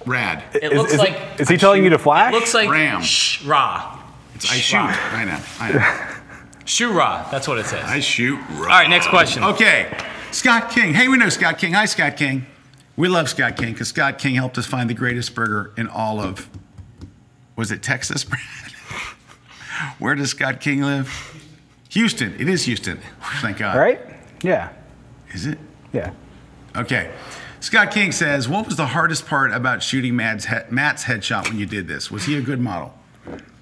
rad. It, it looks is, like. Is he I telling you to flash? It looks like Ram. Sh Ra. It's I shoot. I know. I know. Shoot Ra. That's what it says. I shoot Ra. All right, next question. Okay, Scott King. Hey, we know Scott King. Hi, Scott King. We love Scott King because Scott King helped us find the greatest burger in all of. Was it Texas, Brad? Where does Scott King live? Houston. It is Houston. Thank God. Right? Yeah. Is it? Yeah. Okay. Scott King says, what was the hardest part about shooting Matt's headshot when you did this? Was he a good model?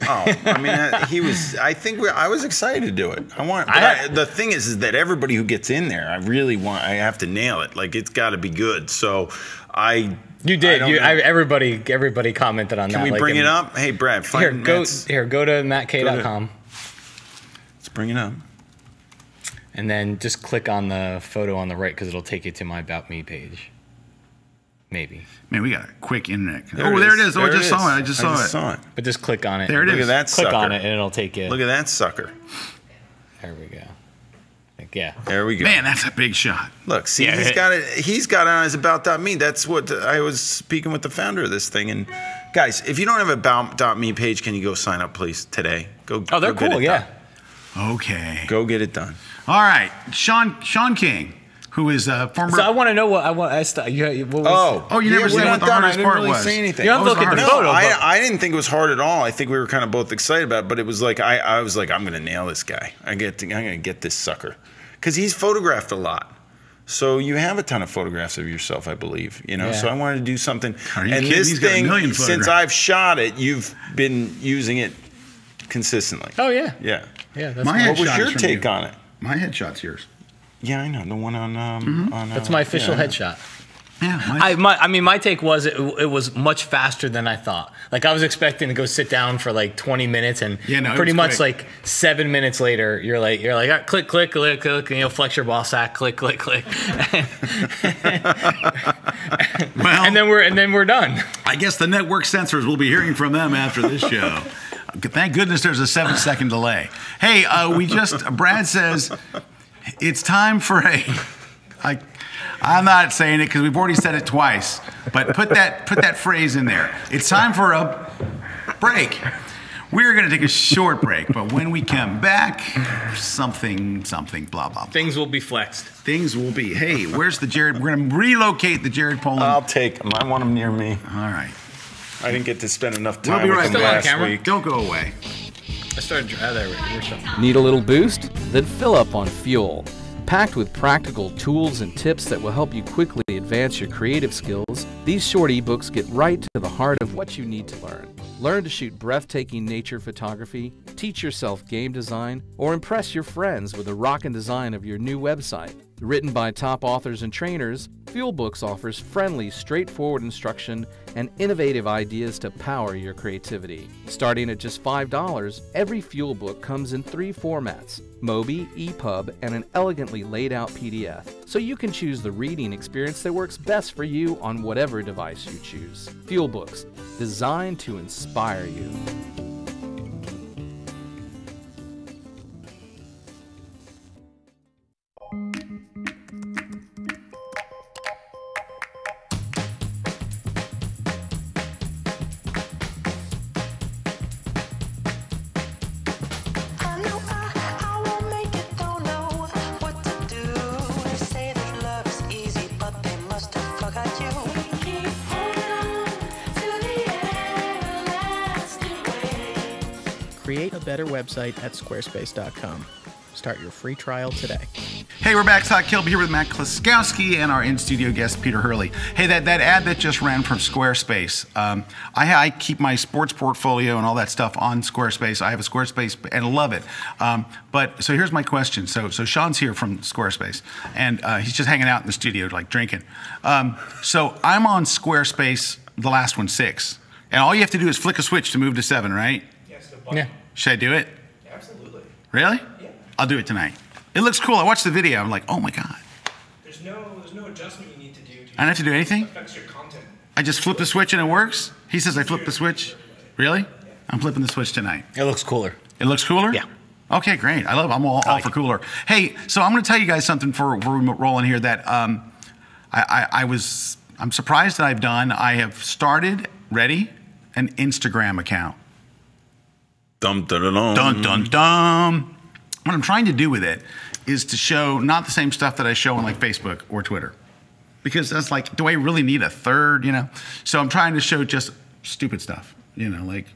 Oh, I mean, he was, I think we, I was excited to do it. I want, I, I, the thing is, is that everybody who gets in there, I really want, I have to nail it. Like, it's got to be good. So I... You did. I you, I, everybody everybody commented on Can that. Can we like, bring it up? Hey, Brad, find here, go, here, go to matt k dot com. Bring it up. And then just click on the photo on the right because it'll take you to my About Me page. Maybe. Man, we got a quick internet. There oh, it there it is. There oh, I just it saw it. I just, I saw, just it. saw it. But just click on it. There it Look is. Look at that click sucker. Click on it and it'll take you. Look at that sucker. There we go. Like, yeah. There we go. Man, that's a big shot. Look, see, yeah, he's hit. got it. He's got it on his About dot me. That's what I was speaking with the founder of this thing. And guys, if you don't have an About dot me page, can you go sign up, please, today? Go. Oh, they're go cool. Yeah. Done. Okay. Go get it done. All right, Sean Sean King, who is a former. So I want to know what I want. I st you, what was oh, oh, you yeah, never said what the done. hardest I didn't part really was. Say anything. You don't look at the photo. No, I, I didn't think it was hard at all. I think we were kind of both excited about it, but it was like I, I was like I'm going to nail this guy. I get to, I'm going to get this sucker because he's photographed a lot. So you have a ton of photographs of yourself, I believe. You know, yeah. so I wanted to do something. Are you and kidding? this he's thing, got a million since I've shot it, you've been using it consistently. Oh yeah. Yeah. Yeah, that's my cool. What was your take you. on it? My headshot's yours. Yeah, I know the one on. Um, mm-hmm. on that's uh, my official yeah, headshot. Yeah, my I, my, I mean, my take was it, it was much faster than I thought. Like I was expecting to go sit down for like twenty minutes, and yeah, no, pretty much quick. like seven minutes later, you're like, you're like, oh, click, click, click, click, and you'll flex your ball sack, click, click, click, well, and then we're and then we're done. I guess the network censors will be hearing from them after this show. Thank goodness there's a seven second delay. Hey, uh, we just, Brad says, it's time for a, I, I'm not saying it because we've already said it twice, but put that, put that phrase in there. It's time for a break. We're going to take a short break, but when we come back, something, something, blah, blah, blah. Things will be flexed. Things will be. Hey, where's the Jared? We're going to relocate the Jared Polin. I'll take them. I want them near me. All right. I didn't get to spend enough time we'll be right with them last camera. Week. Don't go away. I started. Oh, there we go. Need a little boost? Then fill up on fuel. Packed with practical tools and tips that will help you quickly advance your creative skills, these short ebooks get right to the heart of what you need to learn. Learn to shoot breathtaking nature photography, teach yourself game design, or impress your friends with the rockin' design of your new website. Written by top authors and trainers, Fuel Books offers friendly, straightforward instruction and innovative ideas to power your creativity. Starting at just five dollars, every Fuel Book comes in three formats: Mobi, EPUB, and an elegantly laid out P D F, so you can choose the reading experience that works best for you on whatever device you choose. Fuel Books, designed to inspire you. Better website at squarespace dot com. Start your free trial today. Hey, we're back. Scott Kelby here with Matt Kloskowski and our in-studio guest, Peter Hurley. Hey, that, that ad that just ran from Squarespace. Um, I, I keep my sports portfolio and all that stuff on Squarespace. I have a Squarespace and love it. Um, but so here's my question. So so Sean's here from Squarespace, and uh, he's just hanging out in the studio, like drinking. Um, so I'm on Squarespace, the last one, six. And all you have to do is flick a switch to move to seven, right? Yes, the button. Yeah. Should I do it? Absolutely. Really? Yeah. I'll do it tonight. It looks cool. I watched the video. I'm like, oh my god. There's no, there's no adjustment you need to do. To I don't have to do anything. Affects your content. I just flip the switch and it works. He says I flip the switch. Really? Yeah. I'm flipping the switch tonight. It looks cooler. It looks cooler. Yeah. Okay, great. I love it. I'm all, all like for cooler. It. Hey, so I'm going to tell you guys something for rolling here that um, I, I, I was I'm surprised that I've done. I have started ready an Instagram account. Dum, dum, dum, dum, dum, dum. What I'm trying to do with it is to show not the same stuff that I show on like Facebook or Twitter, because that's like, do I really need a third, you know? So I'm trying to show just stupid stuff, you know, like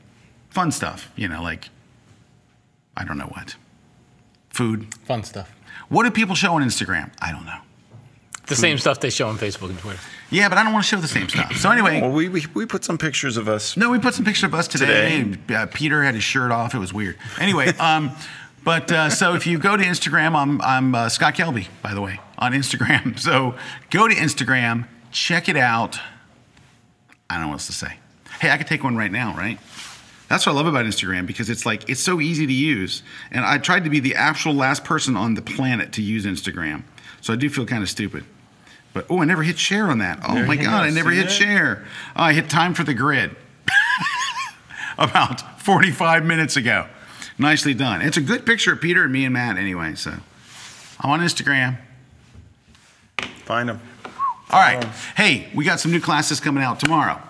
fun stuff, you know, like, I don't know what. Food. Fun stuff. What do people show on Instagram? I don't know. The Food. Same stuff they show on Facebook and Twitter. Yeah, but I don't want to show the same stuff. So anyway. Well, we, we, we put some pictures of us. No, we put some pictures of us today. today. Uh, Peter had his shirt off. It was weird. Anyway, um, but uh, so if you go to Instagram, I'm, I'm uh, Scott Kelby, by the way, on Instagram. So go to Instagram, check it out. I don't know what else to say. Hey, I could take one right now, right? That's what I love about Instagram, because it's like, it's so easy to use. And I tried to be the actual last person on the planet to use Instagram. So I do feel kind of stupid. But, oh, I never hit share on that. Oh, there my God, I never hit that? share. Oh, I hit time for the grid about forty-five minutes ago. Nicely done. It's a good picture of Peter and me and Matt anyway. So I'm on Instagram. Find them. All right. Um, hey, we got some new classes coming out tomorrow.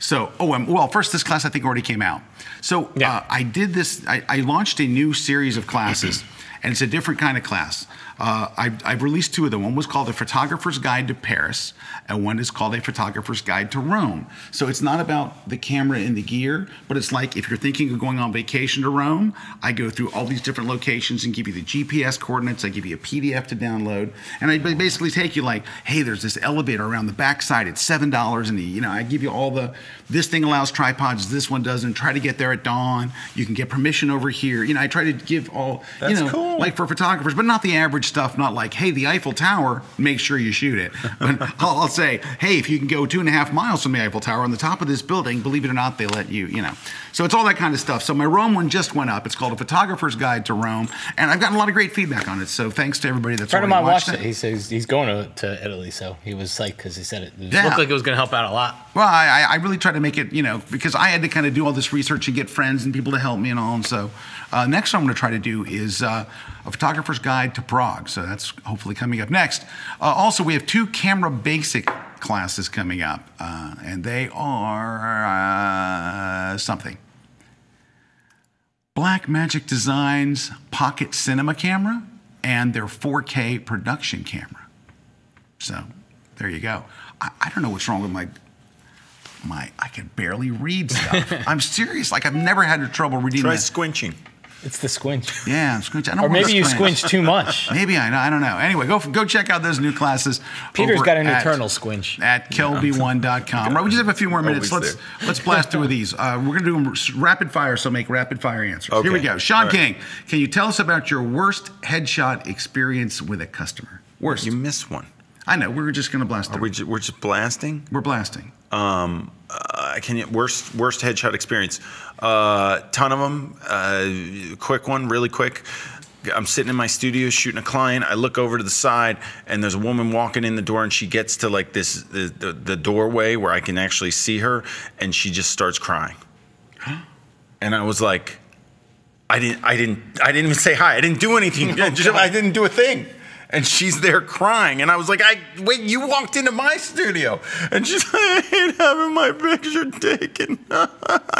So, oh, um, well, first, this class I think already came out. So yeah. uh, I did this. I, I launched a new series of classes, and it's a different kind of class. Uh, I've, I've released two of them. One was called A Photographer's Guide to Paris, and one is called A Photographer's Guide to Rome. So it's not about the camera and the gear, but it's like if you're thinking of going on vacation to Rome, I go through all these different locations and give you the G P S coordinates. I give you a P D F to download, and I basically take you like, hey, there's this elevator around the backside. It's seven dollars, and you know, I give you all the. This thing allows tripods. This one doesn't. Try to get there at dawn. You can get permission over here. You know, I try to give all. That's you know, cool. Like for photographers, but not the average stuff, not like, hey, the Eiffel Tower, make sure you shoot it. But I'll, I'll say, hey, if you can go two and a half miles from the Eiffel Tower on the top of this building, believe it or not, they let you, you know. So it's all that kind of stuff. So my Rome one just went up. It's called A Photographer's Guide to Rome. And I've gotten a lot of great feedback on it. So thanks to everybody that's already watched it. He says he's going to, to Italy. So he was like, because he said it, it yeah. looked like it was going to help out a lot. Well, I, I really try to make it, you know, because I had to kind of do all this research and get friends and people to help me and all. And so uh, next I'm going to try to do is uh, A Photographer's Guide to Prague. So that's hopefully coming up next. Uh, also, we have two camera basic classes coming up, uh, and they are uh, something. Blackmagic Design's Pocket Cinema Camera and their four K production camera. So there you go. I, I don't know what's wrong with my... my I can barely read stuff. I'm serious. Like, I've never had trouble reading. Try that. Squinching. It's the squinch. Yeah, I'm squinching. Or maybe you squinch too much. Maybe, I, I don't know. Anyway, go go check out those new classes. Peter's got an at, eternal squinch. At kelby one dot com. Right, we just have a few more minutes. Let's there. let's blast through these. Uh, we're going to do them rapid fire, so make rapid fire answers. Okay. Here we go. Sean right. King, can you tell us about your worst headshot experience with a customer? Worst. You missed one. I know. We're just going to blast through. Are we ju we're just blasting? We're blasting. Um, uh, can you, worst worst headshot experience? Uh, ton of them. Uh, quick one, really quick. I'm sitting in my studio shooting a client. I look over to the side, and there's a woman walking in the door, and she gets to like this the, the, the doorway where I can actually see her, and she just starts crying. And I was like, I didn't, I didn't, I didn't even say hi. I didn't do anything. Oh, just, I didn't do a thing. And she's there crying, and I was like, "I wait, you walked into my studio," and she's like, "I hate having my picture taken." And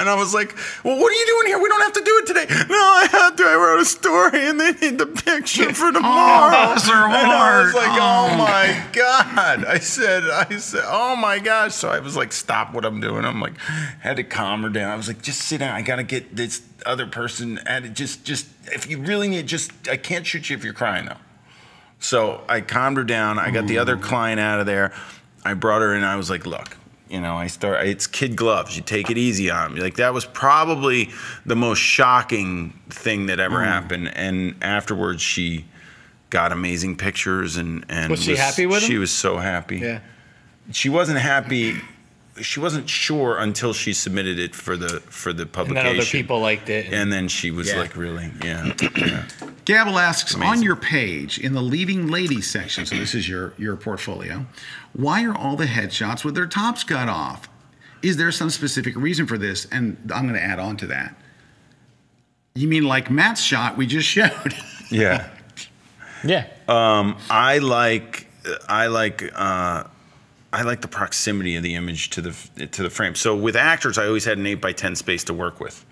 I was like, "Well, what are you doing here? We don't have to do it today." No, I had to. I wrote a story, and they need the picture for tomorrow. Oh, those are hard. And I was like, "Oh, oh my god!" I said, "I said, oh my gosh!" So I was like, "Stop what I'm doing." I'm like, had to calm her down. I was like, "Just sit down. I gotta get this other person at it. Just, just if you really need, just I can't shoot you if you're crying though." So I calmed her down. I got Ooh. the other client out of there. I brought her in. I was like, look, you know, I start. It's kid gloves. You take it easy on me. Like, that was probably the most shocking thing that ever mm. happened. And afterwards, she got amazing pictures. And, and was she was, happy with them? She was so happy. Yeah. She wasn't happy. She wasn't sure until she submitted it for the for the publication. And then other people liked it. And, and then she was yeah. like, really, yeah. yeah. Gabble asks, on your page in the leading ladies section, so this is your, your portfolio, why are all the headshots with their tops cut off? Is there some specific reason for this? And I'm going to add on to that. You mean like Matt's shot we just showed? yeah. Yeah. Um, I like, I like, uh, I like the proximity of the image to the to the frame. So with actors, I always had an eight by ten space to work with.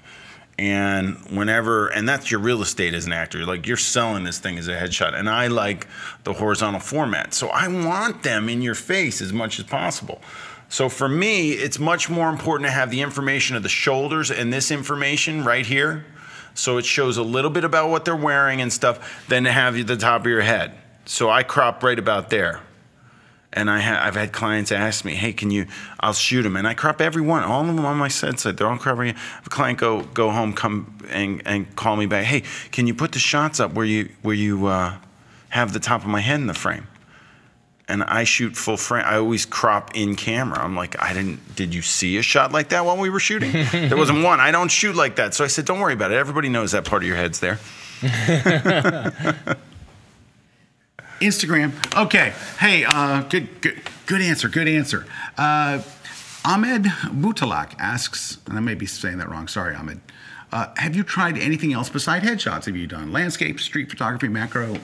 And whenever, and that's your real estate as an actor. Like, you're selling this thing as a headshot. And I like the horizontal format. So I want them in your face as much as possible. So for me, it's much more important to have the information of the shoulders and this information right here. So it shows a little bit about what they're wearing and stuff than to have the top of your head. So I crop right about there. And I ha I've had clients ask me, hey, can you, I'll shoot them. And I crop every one, all of them on my set side. They're all cropping. A client go go home, come and, and call me back. Hey, can you put the shots up where you, where you uh, have the top of my head in the frame? And I shoot full frame. I always crop in camera. I'm like, I didn't, did you see a shot like that while we were shooting? There wasn't one. I don't shoot like that. So I said, don't worry about it. Everybody knows that part of your head's there. Instagram. Okay. Hey, uh, good, good, good answer. Good answer. Uh, Ahmed Butalak asks, and I may be saying that wrong. Sorry, Ahmed. Uh, have you tried anything else besides headshots? Have you done landscape, street photography, macro?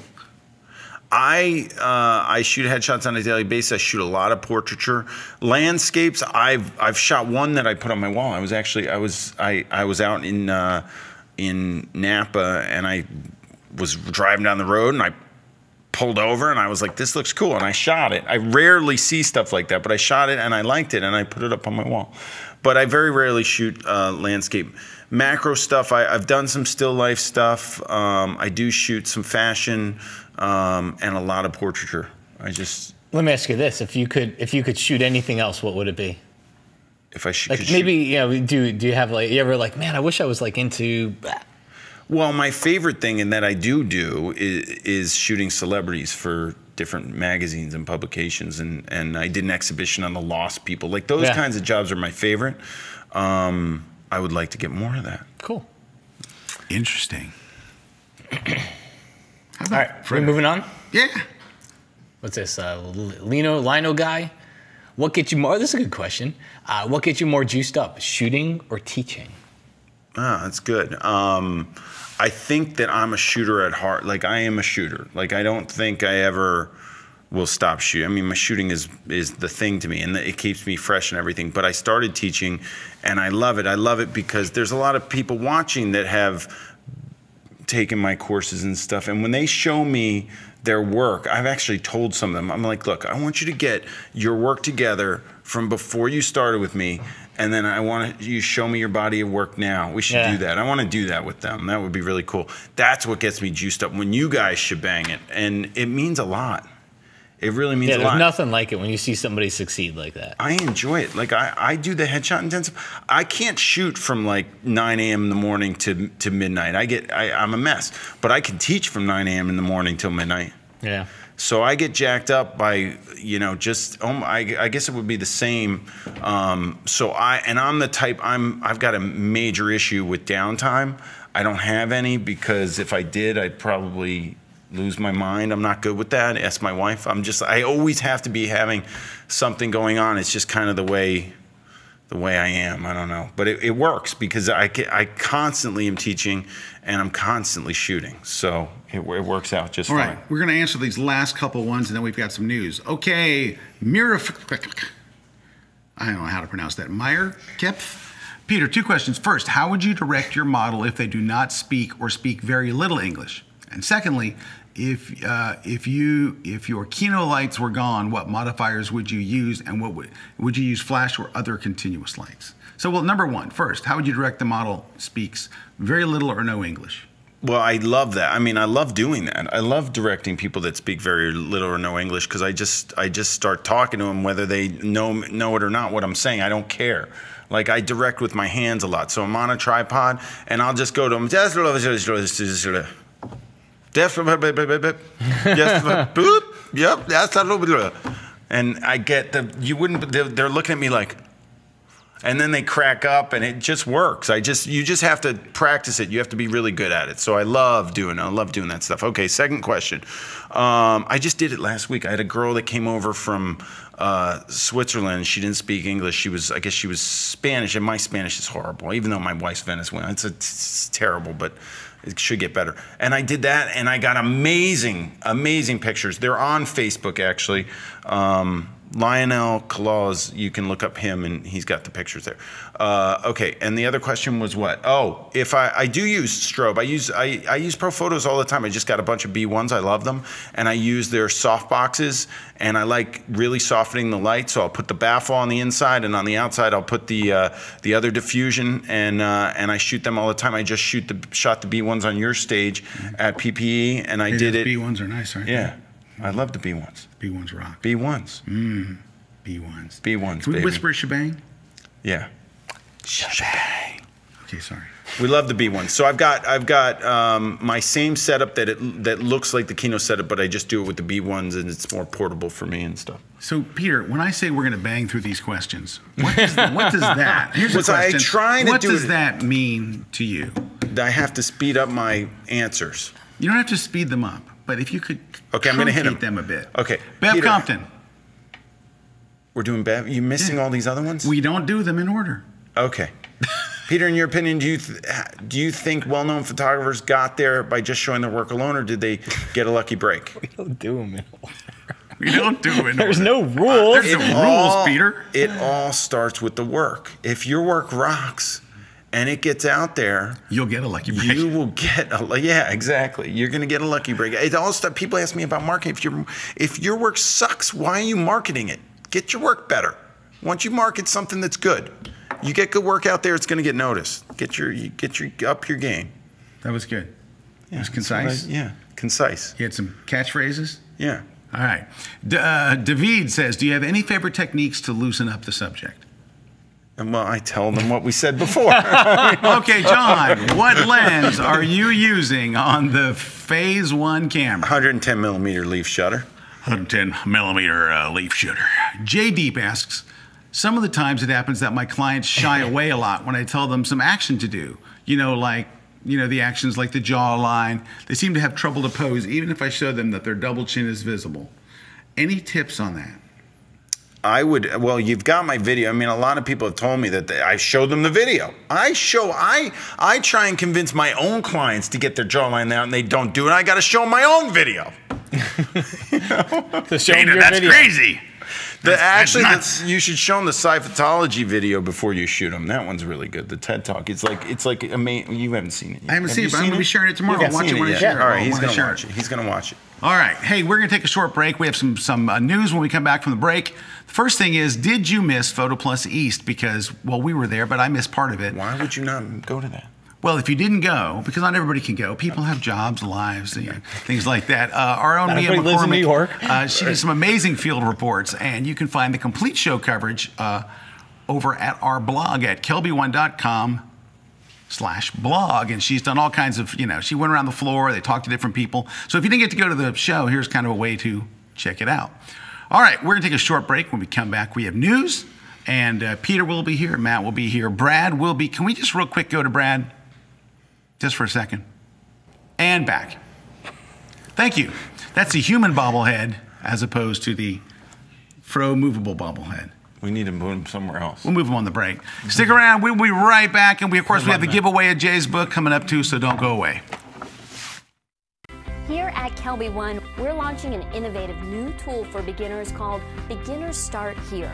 I uh, I shoot headshots on a daily basis. I shoot a lot of portraiture, landscapes. I've I've shot one that I put on my wall. I was actually I was I I was out in uh, in Napa, and I was driving down the road, and I pulled over, and I was like, this looks cool, and I shot it. I rarely see stuff like that, but I shot it, and I liked it, and I put it up on my wall. But I very rarely shoot uh, landscape. Macro stuff, I, I've done some still life stuff. Um, I do shoot some fashion um, and a lot of portraiture. I just... Let me ask you this. If you could, if you could shoot anything else, what would it be? If I sh like could maybe, shoot... Maybe, you know, do, do you have, like, you ever like, man, I wish I was, like, into... Well, my favorite thing, and that I do do, is, is shooting celebrities for different magazines and publications, and and I did an exhibition on the lost people. Like those yeah. kinds of jobs are my favorite. Um, I would like to get more of that. Cool. Interesting. All right, we're moving on. Yeah. What's this? Uh, Lino, Lino guy. What gets you more? This is a good question. Uh, what gets you more juiced up, shooting or teaching? Ah, that's good. Um, I think that I'm a shooter at heart. Like I am a shooter. Like I don't think I ever will stop shooting. I mean, my shooting is is the thing to me, and it keeps me fresh and everything. But I started teaching, and I love it. I love it because there's a lot of people watching that have taken my courses and stuff, and when they show me their work, I've actually told some of them, I'm like, look, I want you to get your work together from before you started with me, and then I want you to show me your body of work now. We should yeah. do that. I want to do that with them. That would be really cool. That's what gets me juiced up, when you guys shebang it, and it means a lot. It really means yeah, a lot. There's nothing like it when you see somebody succeed like that. I enjoy it. Like I, I do the headshot intensive. I can't shoot from like nine A M in the morning to to midnight. I get I, I'm a mess. But I can teach from nine A M in the morning till midnight. Yeah. So I get jacked up by, you know, just oh I, I guess it would be the same. Um, so I and I'm the type I'm I've got a major issue with downtime. I don't have any, because if I did, I'd probably lose my mind. I'm not good with that. Ask my wife. I'm just, I always have to be having something going on. It's just kind of the way, the way I am. I don't know, but it, it works because I, I constantly am teaching and I'm constantly shooting. So it, it works out just fine. All right. Fine. We're going to answer these last couple ones and then we've got some news. Okay. Mirif, I don't know how to pronounce that. Meyer Kepf. Peter, two questions. First, how would you direct your model if they do not speak or speak very little English? And secondly, If uh, if you if your Kino lights were gone, what modifiers would you use, and what would would you use, flash or other continuous lights? So, well, number one, first, how would you direct the model speaks very little or no English? Well, I love that. I mean, I love doing that. I love directing people that speak very little or no English, because I just I just start talking to them whether they know know it or not. What I'm saying, I don't care. Like I direct with my hands a lot, so I'm on a tripod and I'll just go to them. And I get the, you wouldn't, they're looking at me like, and then they crack up and it just works. I just, you just have to practice it. You have to be really good at it. So I love doing, I love doing that stuff. Okay, second question. Um, I just did it last week. I had a girl that came over from uh, Switzerland. She didn't speak English. She was, I guess she was Spanish, and my Spanish is horrible, even though my wife's Venezuelan. It's, a, it's terrible, but it should get better. And I did that, and I got amazing, amazing pictures. They're on Facebook, actually. Um, Lionel Claus, you can look up him, and he's got the pictures there. Uh, okay, and the other question was what? Oh, if I, I do use strobe. I use I, I use Pro Photos all the time. I just got a bunch of B ones. I love them. And I use their soft boxes, and I like really softening the light. So I'll put the baffle on the inside, and on the outside I'll put the uh, the other diffusion, and uh, and I shoot them all the time. I just shoot the shot the B ones on your stage at P P E, and I hey, did it. B ones are nice, aren't yeah. they? I love the B ones. B ones rock. B ones. Mmm. B ones. B ones, Can we baby. Whisper shebang? Yeah. Shebang. Okay, sorry. We love the B ones. So I've got I've got um, my same setup that it that looks like the Kino setup, but I just do it with the B ones, and it's more portable for me and stuff. So Peter, when I say we're going to bang through these questions, what does, what does that? Here's Was a question. I trying to what do does it? That mean to you? I have to speed up my answers. You don't have to speed them up. But if you could okay, I'm gonna hit him. them a bit. Okay, Bev Peter, Compton. We're doing Bev. You missing yeah. all these other ones? We don't do them in order. Okay. Peter, in your opinion, do you th do you think well-known photographers got there by just showing their work alone, or did they get a lucky break? We don't do them in order. We don't do it in order. There's no rules. Uh, there's no all, rules, Peter. It all starts with the work. If your work rocks, and it gets out there, you'll get a lucky break. You will get a yeah, exactly. You're gonna get a lucky break. It all stuff. People ask me about marketing. If your if your work sucks, why are you marketing it? Get your work better. Once you market something that's good, you get good work out there. It's gonna get noticed. Get your you get your up your game. That was good. Yeah, it was concise. I, yeah, concise. You had some catchphrases. Yeah. All right. D uh, David says, do you have any favorite techniques to loosen up the subject? And well, I tell them what we said before. Okay, John, what lens are you using on the phase one camera? one hundred ten millimeter leaf shutter. one hundred ten millimeter uh, leaf shutter. J-Deep asks, some of the times it happens that my clients shy away a lot when I tell them some action to do. You know, like, you know, the actions like the jawline. They seem to have trouble to pose, even if I show them that their double chin is visible. Any tips on that? I would, well, you've got my video. I mean, a lot of people have told me that they, I show them the video. I show, I I try and convince my own clients to get their jawline out, and they don't do it. I got to show my own video. You know? To show Dana, your that's video. Crazy. The, that's, actually, that's the, you should show them the SciPhotology video before you shoot them. That one's really good. The TED Talk. It's like, it's like amazing. You haven't seen it yet. I haven't have seen it, but I'm going to be sharing it tomorrow. I'll watch it when I share it. All right, he's going to watch it. He's going to watch it. All right. Hey, we're going to take a short break. We have some, some uh, news when we come back from the break. The first thing is, did you miss Photo Plus East? Because, well, we were there, but I missed part of it. Why would you not go to that? Well, if you didn't go, because not everybody can go. People have jobs, lives, you know, things like that. Uh, our own Mia McCormick, in New York. Uh, she did some amazing field reports, and you can find the complete show coverage uh, over at our blog at kelby one dot com. slash blog, and she's done all kinds of, you know, she went around the floor, they talked to different people. So if you didn't get to go to the show, here's kind of a way to check it out. All right, we're going to take a short break. When we come back, we have news, and uh, Peter will be here, Matt will be here, Brad will be, can we just real quick go to Brad? Just for a second. And back. Thank you. That's the human bobblehead as opposed to the Fro movable bobblehead. We need to move them somewhere else. We'll move them on the break. Mm-hmm. Stick around. We'll be right back. And we, of course, we have the giveaway of Jay's book coming up, too, so don't go away. Here at Kelby One, we're launching an innovative new tool for beginners called Beginners Start Here.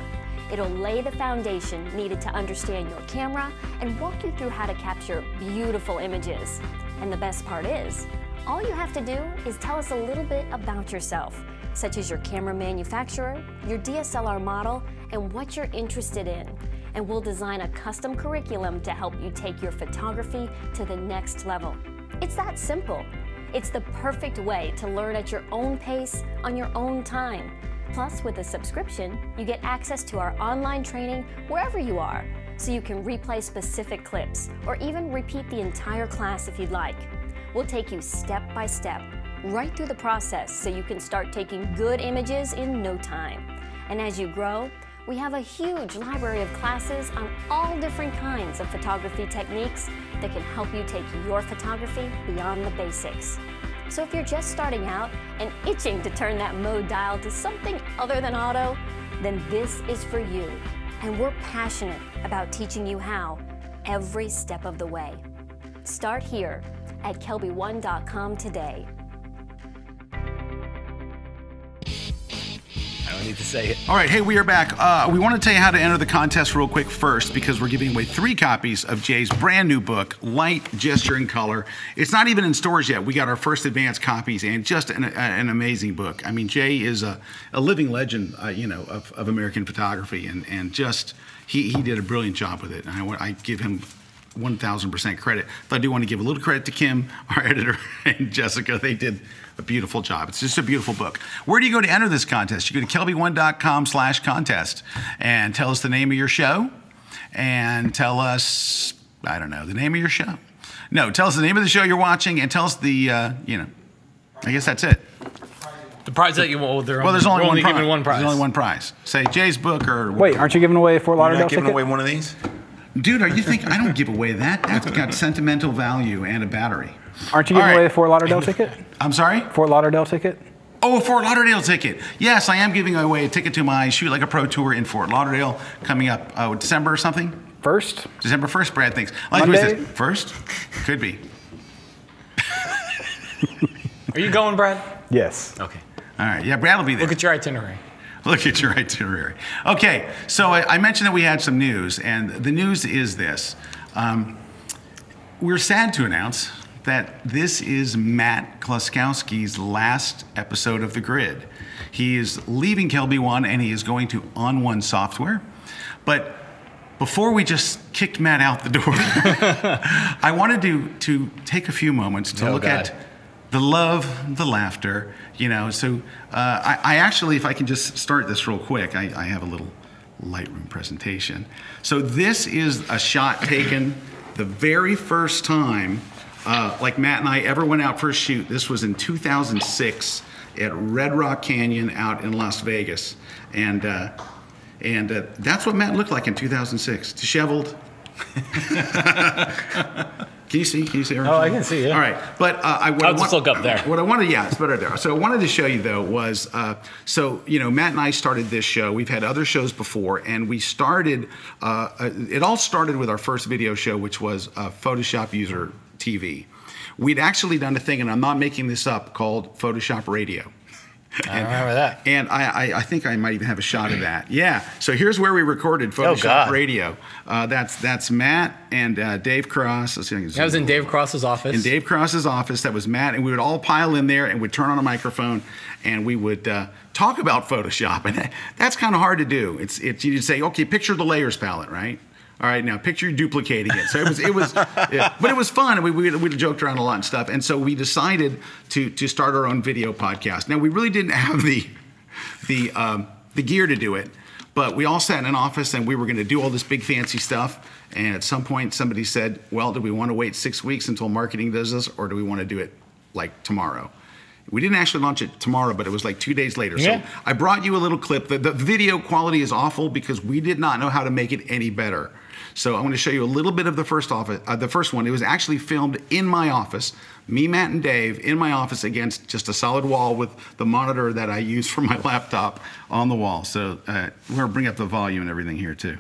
It'll lay the foundation needed to understand your camera and walk you through how to capture beautiful images. And the best part is, all you have to do is tell us a little bit about yourself, such as your camera manufacturer, your D S L R model, and what you're interested in. And we'll design a custom curriculum to help you take your photography to the next level. It's that simple. It's the perfect way to learn at your own pace, on your own time. Plus, with a subscription, you get access to our online training wherever you are, so you can replay specific clips or even repeat the entire class if you'd like. We'll take you step by step, right through the process, so you can start taking good images in no time. And as you grow, we have a huge library of classes on all different kinds of photography techniques that can help you take your photography beyond the basics. So if you're just starting out and itching to turn that mode dial to something other than auto, then this is for you. And we're passionate about teaching you how every step of the way. Start here at kelby one dot com today. Need to say it. All right, hey, we are back. Uh, we want to tell you how to enter the contest real quick first, because we're giving away three copies of Jay's brand new book, Light, Gesture, and Color. It's not even in stores yet. We got our first advanced copies, and just an, an amazing book. I mean, Jay is a, a living legend, uh, you know, of, of American photography, and, and just he, he did a brilliant job with it. And I, I give him one thousand percent credit. But I do want to give a little credit to Kim, our editor, and Jessica. They did a beautiful job. It's just a beautiful book. Where do you go to enter this contest? You go to kelby one dot com slash contest and tell us the name of your show, and tell us, I don't know, the name of your show. No, tell us the name of the show you're watching, and tell us the, uh, you know, I guess that's it. The prize that you want. Well, only, there's only, only one, prize. one prize. There's only one prize. Say Jay's book or... Wait, aren't you giving away a Fort Lauderdale ticket? You're not giving away one of these? Dude, are you thinking? I don't give away that. That's got sentimental value and a battery. Aren't you giving right. away a Fort Lauderdale ticket? I'm sorry? Fort Lauderdale ticket? Oh, a Fort Lauderdale ticket. Yes, I am giving away a ticket to my Shoot Like a Pro tour in Fort Lauderdale coming up uh, December or something? First? December first, Brad thinks. Like, Monday? This? First? Could be. Are you going, Brad? Yes. Okay. All right. Yeah, Brad will be there. Look at your itinerary. Look at your itinerary. Okay, so I, I mentioned that we had some news, and the news is this. Um, we're sad to announce that this is Matt Kloskowski's last episode of The Grid. He is leaving Kelby One, and he is going to On One Software. But before we just kicked Matt out the door, I wanted to, to take a few moments to oh, look God. at the love, the laughter, you know. So uh, I, I actually, if I can just start this real quick, I, I have a little Lightroom presentation. So this is a shot taken the very first time, uh, like Matt and I ever went out for a shoot. This was in two thousand six at Red Rock Canyon out in Las Vegas. And, uh, and uh, that's what Matt looked like in two thousand six, disheveled. Can you see? Can you see everything? Oh, I can see, yeah. All right. But uh, I I'll just look up there. What I wanted, yeah, it's better there. So I wanted to show you, though, was, uh, so, you know, Matt and I started this show. We've had other shows before, and we started, uh, it all started with our first video show, which was uh, Photoshop User T V. We'd actually done a thing, and I'm not making this up, called Photoshop Radio. I and, remember that. And I, I, I think I might even have a shot of that. Yeah. So here's where we recorded Photoshop oh Radio. Uh, that's that's Matt and uh, Dave Cross. Let's see if I can that was in Dave Cross's office. In Dave Cross's office. That was Matt. And we would all pile in there and would turn on a microphone and we would uh, talk about Photoshop. And that, that's kind of hard to do. It's, it's you'd say, okay, picture the layers palette, right? All right, now picture you duplicating it. So it was, it was, yeah. But it was fun, and we, we we joked around a lot and stuff. And so we decided to to start our own video podcast. Now we really didn't have the the um, the gear to do it, but we all sat in an office and we were going to do all this big fancy stuff. And at some point, somebody said, "Well, do we want to wait six weeks until marketing does this, or do we want to do it like tomorrow?" We didn't actually launch it tomorrow, but it was like two days later. Yeah. So I brought you a little clip. The, the video quality is awful because we did not know how to make it any better. So I want to show you a little bit of the first office, uh, the first one. It was actually filmed in my office, me, Matt, and Dave, in my office against just a solid wall with the monitor that I use for my laptop on the wall. So uh, we're going to bring up the volume and everything here, too.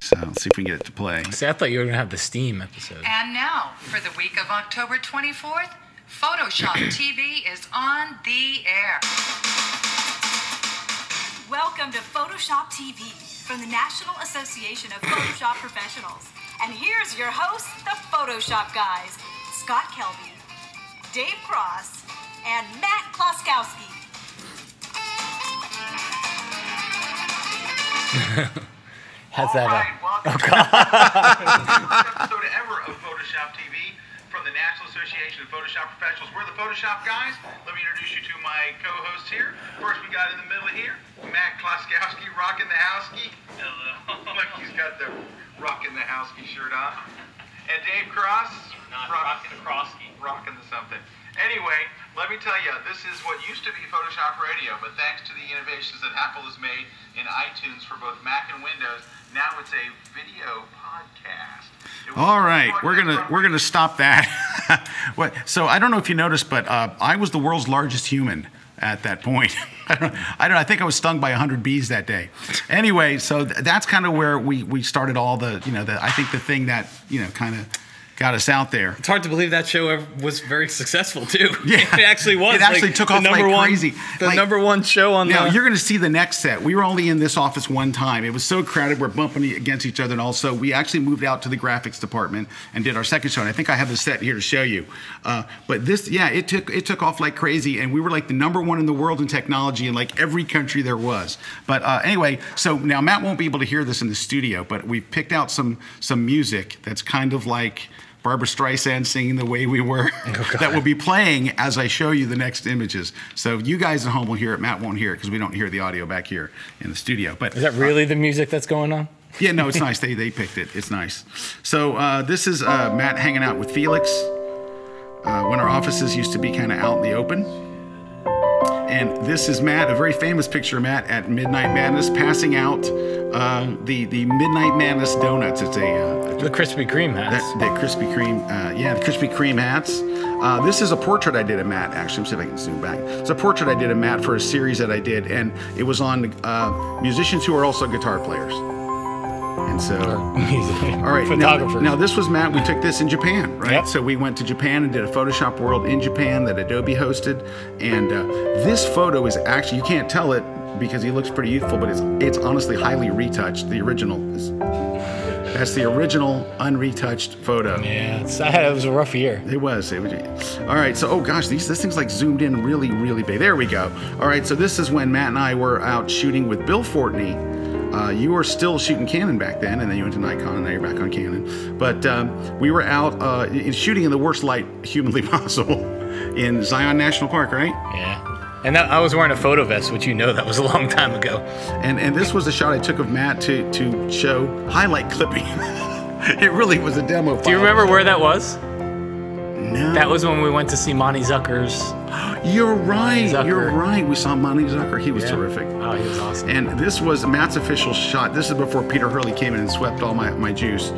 So let's see if we can get it to play. See, I thought you were going to have the Steam episode. And now, for the week of October twenty-fourth, Photoshop T V is on the air. Welcome to Photoshop T V. From the National Association of Photoshop Professionals. And here's your hosts, the Photoshop guys, Scott Kelby, Dave Cross, and Matt Kloskowski. How's that? All right, welcome to the first episode ever of Photoshop T V from the National Association of Photoshop Professionals. We're the Photoshop guys. Let me introduce you to my co-hosts here. First, we got in the middle here, Matt Kloskowski, rocking the housey. Hello. Look, he's got the rocking the housey shirt on. And Dave Cross. Not rocking the Crossy. Rocking the something. Anyway, let me tell you, this is what used to be Photoshop Radio, but thanks to the innovations that Apple has made in iTunes for both Mac and Windows, now it's a video podcast. All right, podcast we're gonna we're gonna stop that. What? So I don't know if you noticed, but uh, I was the world's largest human at that point. I don't know, I don't know, I think I was stung by one hundred bees that day. Anyway, so th that's kind of where we we started all the, you know, the I think the thing that, you know, kind of got us out there. It's hard to believe that show was very successful too. Yeah, it actually was. It actually like, took off like one, crazy. The like, number one show on. Now the... you're going to see the next set. We were only in this office one time. It was so crowded, we're bumping against each other, and also we actually moved out to the graphics department and did our second show. And I think I have the set here to show you. Uh, but this, yeah, it took it took off like crazy, and we were like the number one in the world in technology in like every country there was. But uh, anyway, so now Matt won't be able to hear this in the studio, but we picked out some some music that's kind of like Barbra Streisand singing The Way We Were. Oh, that will be playing as I show you the next images. So you guys at home will hear it. Matt won't hear it because we don't hear the audio back here in the studio. But is that really uh, the music that's going on? Yeah, no, it's nice. They, they picked it. It's nice. So uh, this is uh, Matt hanging out with Felix uh, when our offices used to be kind of out in the open. And this is Matt, a very famous picture of Matt at Midnight Madness, passing out uh, the, the Midnight Madness donuts. It's a... Uh, The Krispy Kreme hats. The, the Krispy Kreme, uh, yeah, the Krispy Kreme hats. Uh, this is a portrait I did of Matt, actually. Let me see if I can zoom back. It's a portrait I did of Matt for a series that I did, and it was on uh, musicians who are also guitar players. And so, all right, now, now this was Matt. We took this in Japan, right? Yep. So we went to Japan and did a Photoshop World in Japan that Adobe hosted. And uh, this photo is actually, you can't tell it because he looks pretty youthful, but it's, it's honestly highly retouched. The original is... That's the original unretouched photo. Yeah, it's, I, it was a rough year. It was. It was. All right, so, oh gosh, these, this thing's like zoomed in really, really big. There we go. All right, so this is when Matt and I were out shooting with Bill Fortney. Uh, you were still shooting Canon back then, and then you went to Nikon, and now you're back on Canon. But um, we were out uh, in shooting in the worst light humanly possible in Zion National Park, right? Yeah. And that, I was wearing a photo vest, which you know that was a long time ago. And and this was a shot I took of Matt to, to show highlight clipping. It really was a demo. Do you remember where that was? No. That was when we went to see Monty Zucker's. You're right. Zucker. You're right. We saw Monty Zucker. He was yeah. terrific. Oh, he was awesome. And this was Matt's official shot. This is before Peter Hurley came in and swept all my, my juice.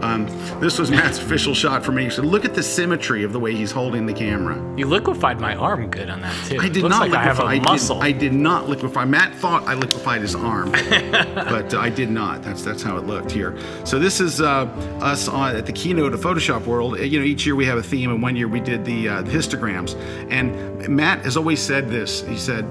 Um, this was Matt's official shot for me. So look at the symmetry of the way he's holding the camera. You liquefied my arm good on that, too. I did it looks not like liquefy. I have a muscle. I did, I did not liquefy. Matt thought I liquefied his arm, but uh, I did not. That's, that's how it looked here. So this is uh, us on, at the keynote of Photoshop World. You know, each year we have a theme, and one year we did the, uh, the histograms. And Matt has always said this. He said,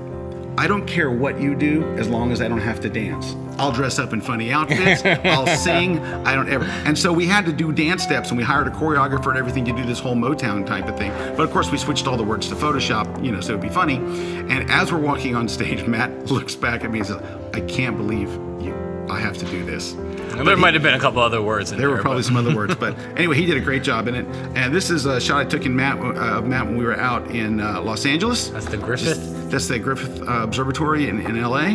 I don't care what you do as long as I don't have to dance. I'll dress up in funny outfits, I'll sing, I don't ever. And so we had to do dance steps, and we hired a choreographer and everything to do this whole Motown type of thing. But of course we switched all the words to Photoshop, you know, so it'd be funny. And as we're walking on stage, Matt looks back at me and says, I can't believe you, I have to do this. But there he, might have been a couple other words in there. There were probably but. some other words, but anyway, he did a great job in it. And this is a shot I took in Matt, uh, Matt when we were out in uh, Los Angeles. That's the Griffith. Just, that's the Griffith uh, Observatory in, in L A.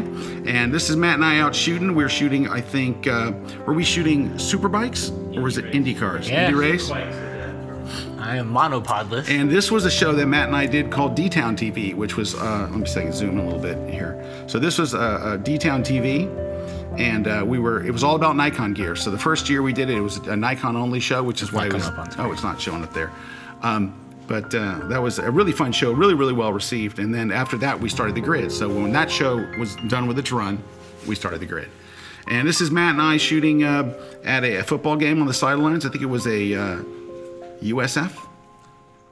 And this is Matt and I out shooting. We were shooting, I think, uh, were we shooting super bikes or was it Indy cars? Yeah. Indy race? I am monopodless. And this was a show that Matt and I did called D Town T V, which was, uh, let me see if I can zoom in a little bit here. So this was uh, D Town T V. And uh, we were, it was all about Nikon gear. So the first year we did it, it was a Nikon only show, which is why it was, oh, it's not showing up there. Um, but uh, that was a really fun show, really, really well received. And then after that, we started The Grid. So when that show was done with its run, we started The Grid. And this is Matt and I shooting uh, at a, a football game on the sidelines. I think it was a uh, U S F.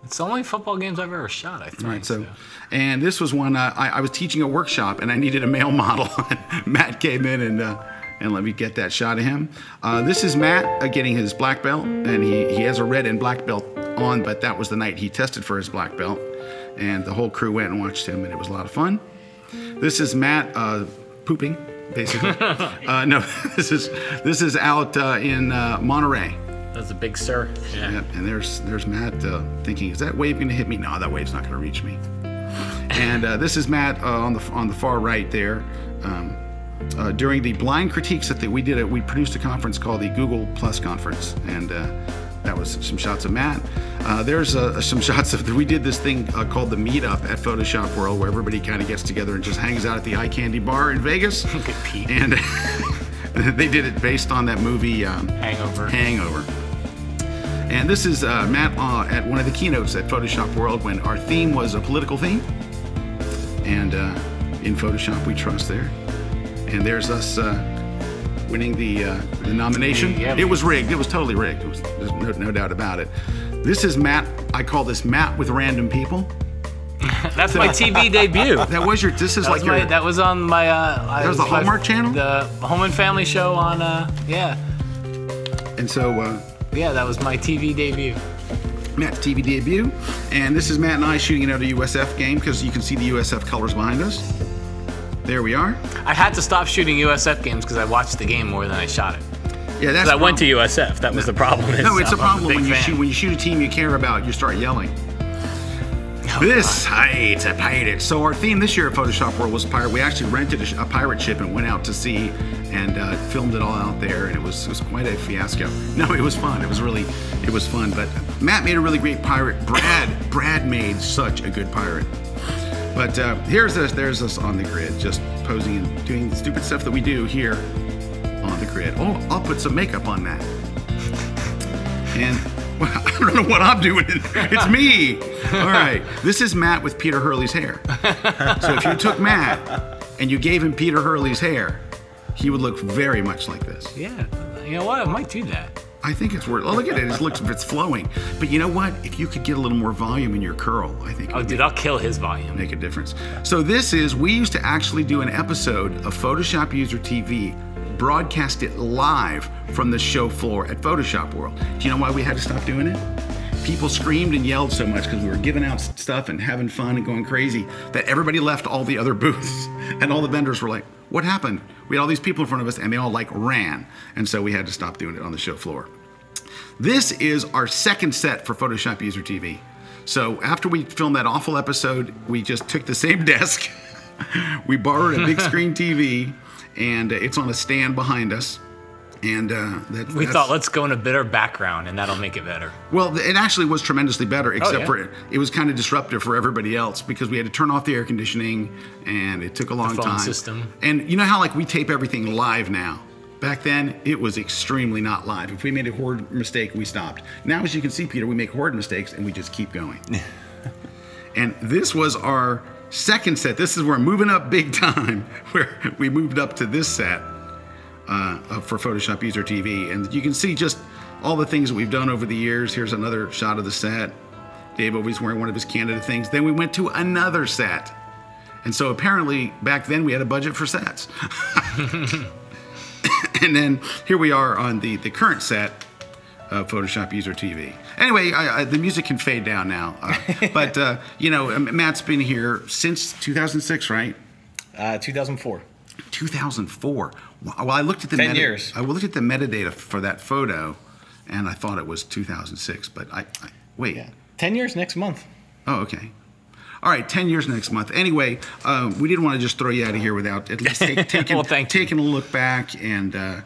It's the only football games I've ever shot, I think. Right, so, so. And this was one, uh, I, I was teaching a workshop, and I needed a male model. Matt came in and uh, and let me get that shot of him. Uh, this is Matt uh, getting his black belt, and he, he has a red and black belt on, but that was the night he tested for his black belt. And the whole crew went and watched him, and it was a lot of fun. This is Matt uh, pooping, basically. uh, no, this is, this is out uh, in uh, Monterey. That's a big sir. Yeah. Yep. And there's there's Matt uh, thinking, is that wave going to hit me? No, that wave's not going to reach me. And uh, this is Matt uh, on the on the far right there. Um, uh, during the blind critiques that the, we did, a, we produced a conference called the Google Plus Conference, and uh, that was some shots of Matt. Uh, there's uh, some shots of we did this thing uh, called the Meetup at Photoshop World, where everybody kind of gets together and just hangs out at the Eye Candy Bar in Vegas. Look at Pete. And they did it based on that movie um, Hangover. Hangover. And this is uh, Matt uh, at one of the keynotes at Photoshop World when our theme was a political theme. And uh, in Photoshop, we trust there. And there's us uh, winning the, uh, the nomination. Yeah, it was rigged. It was totally rigged. It was, there's no, no doubt about it. This is Matt. I call this Matt with Random People. That's so, my T V debut. That was your. This is that like your. My, that was on my. Uh, that was the Hallmark my, Channel. The Home and Family show on. Uh, yeah. And so. Uh, Yeah, that was my T V debut. Matt's T V debut. And this is Matt and I shooting another U S F game because you can see the U S F colors behind us. There we are. I had to stop shooting U S F games because I watched the game more than I shot it. Yeah, that's. I went to U S F. That was no. the problem. It's no, it's a problem a when you fan. shoot when you shoot a team you care about. You start yelling. Oh, this God. I hate a pirate. So our theme this year at Photoshop World was pirate. We actually rented a, a pirate ship and went out to sea and uh, filmed it all out there, and it was, it was quite a fiasco. No, it was fun. It was really, it was fun. But Matt made a really great pirate. Brad, Brad made such a good pirate. But uh, here's us. There's us on the grid, just posing and doing the stupid stuff that we do here on the grid. Oh, I'll put some makeup on that. And. Well, I don't know what I'm doing. It's me. All right. This is Matt with Peter Hurley's hair. So if you took Matt and you gave him Peter Hurley's hair, he would look very much like this. Yeah. You know what? I might do that. I think it's worth. Oh, look at it. It looks it's flowing. But you know what? If you could get a little more volume in your curl, I think. Oh, dude, I'll kill his volume. Make a difference. So this is we used to actually do an episode of Photoshop User T V. Broadcast it live from the show floor at Photoshop World. Do you know why we had to stop doing it? People screamed and yelled so much because we were giving out stuff and having fun and going crazy that everybody left all the other booths and all the vendors were like, what happened? We had all these people in front of us and they all like ran. And so we had to stop doing it on the show floor. This is our second set for Photoshop User T V. So after we filmed that awful episode, we just took the same desk. We borrowed a big screen T V, and it's on a stand behind us. And uh, that, we thought, let's go in a better background, and that'll make it better. Well, it actually was tremendously better, except oh, yeah. for it, it was kind of disruptive for everybody else because we had to turn off the air conditioning, and it took a long the phone time. System. And you know how like we tape everything live now. Back then, it was extremely not live. If we made a horrid mistake, we stopped. Now, as you can see, Peter, we make horrid mistakes, and we just keep going. And this was our second set. This is where I'm moving up big time, where we moved up to this set. Uh, for Photoshop User T V, and you can see just all the things that we've done over the years. Here's another shot of the set. Dave always wearing one of his Canada things. Then we went to another set, and so apparently back then we had a budget for sets. And then here we are on the the current set of Photoshop User T V. Anyway, I, I, the music can fade down now, uh, but uh, you know, Matt's been here since two thousand six, right? Uh, two thousand four. two thousand four. Well, I looked at the ten years. I looked at the metadata for that photo, and I thought it was two thousand six. But I, I wait. Yeah. Ten years next month. Oh, okay. All right, ten years next month. Anyway, uh, we didn't want to just throw you out of here without at least take, taking well, taking you. a look back and uh,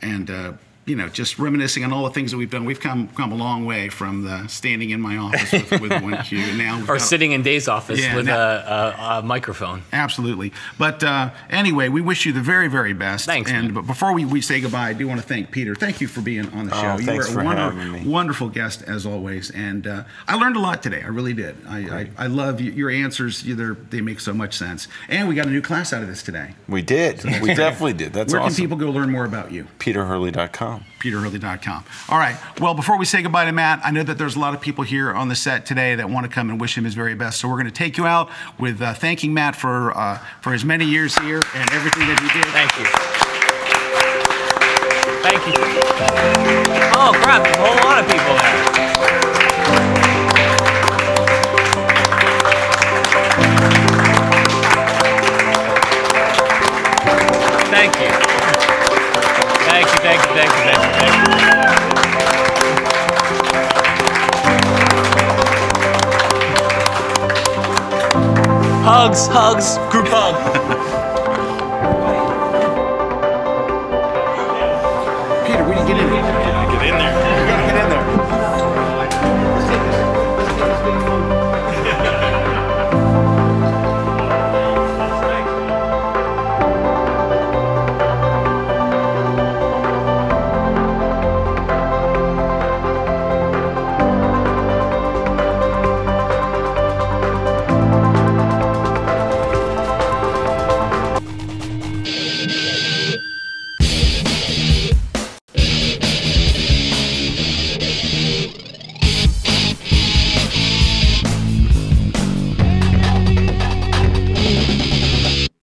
and uh, you know, just reminiscing on all the things that we've done. We've come come a long way from the standing in my office with, with one Q now, or sitting in Dave's office yeah, with now, a, a, a microphone. Absolutely. But uh, anyway, we wish you the very, very best. Thanks. And man. But before we, we say goodbye, I do want to thank Peter. Thank you for being on the show. Oh, you were a wonderful, wonderful guest as always. And uh, I learned a lot today. I really did. I, I, I love you, your answers. They're, they make so much sense. And we got a new class out of this today. We did. So we great. definitely did. That's Where awesome. Where can people go learn more about you? Peter Hurley dot com. Peter Hurley dot com. All right. Well, before we say goodbye to Matt, I know that there's a lot of people here on the set today that want to come and wish him his very best. So we're going to take you out with uh, thanking Matt for uh, for his many years here and everything that he did. Thank you. Thank you. Oh crap! A whole lot of people there. Thank you. Thank you. Thank you. Thank you. Thank you. Thank you. Hugs, hugs, group hug.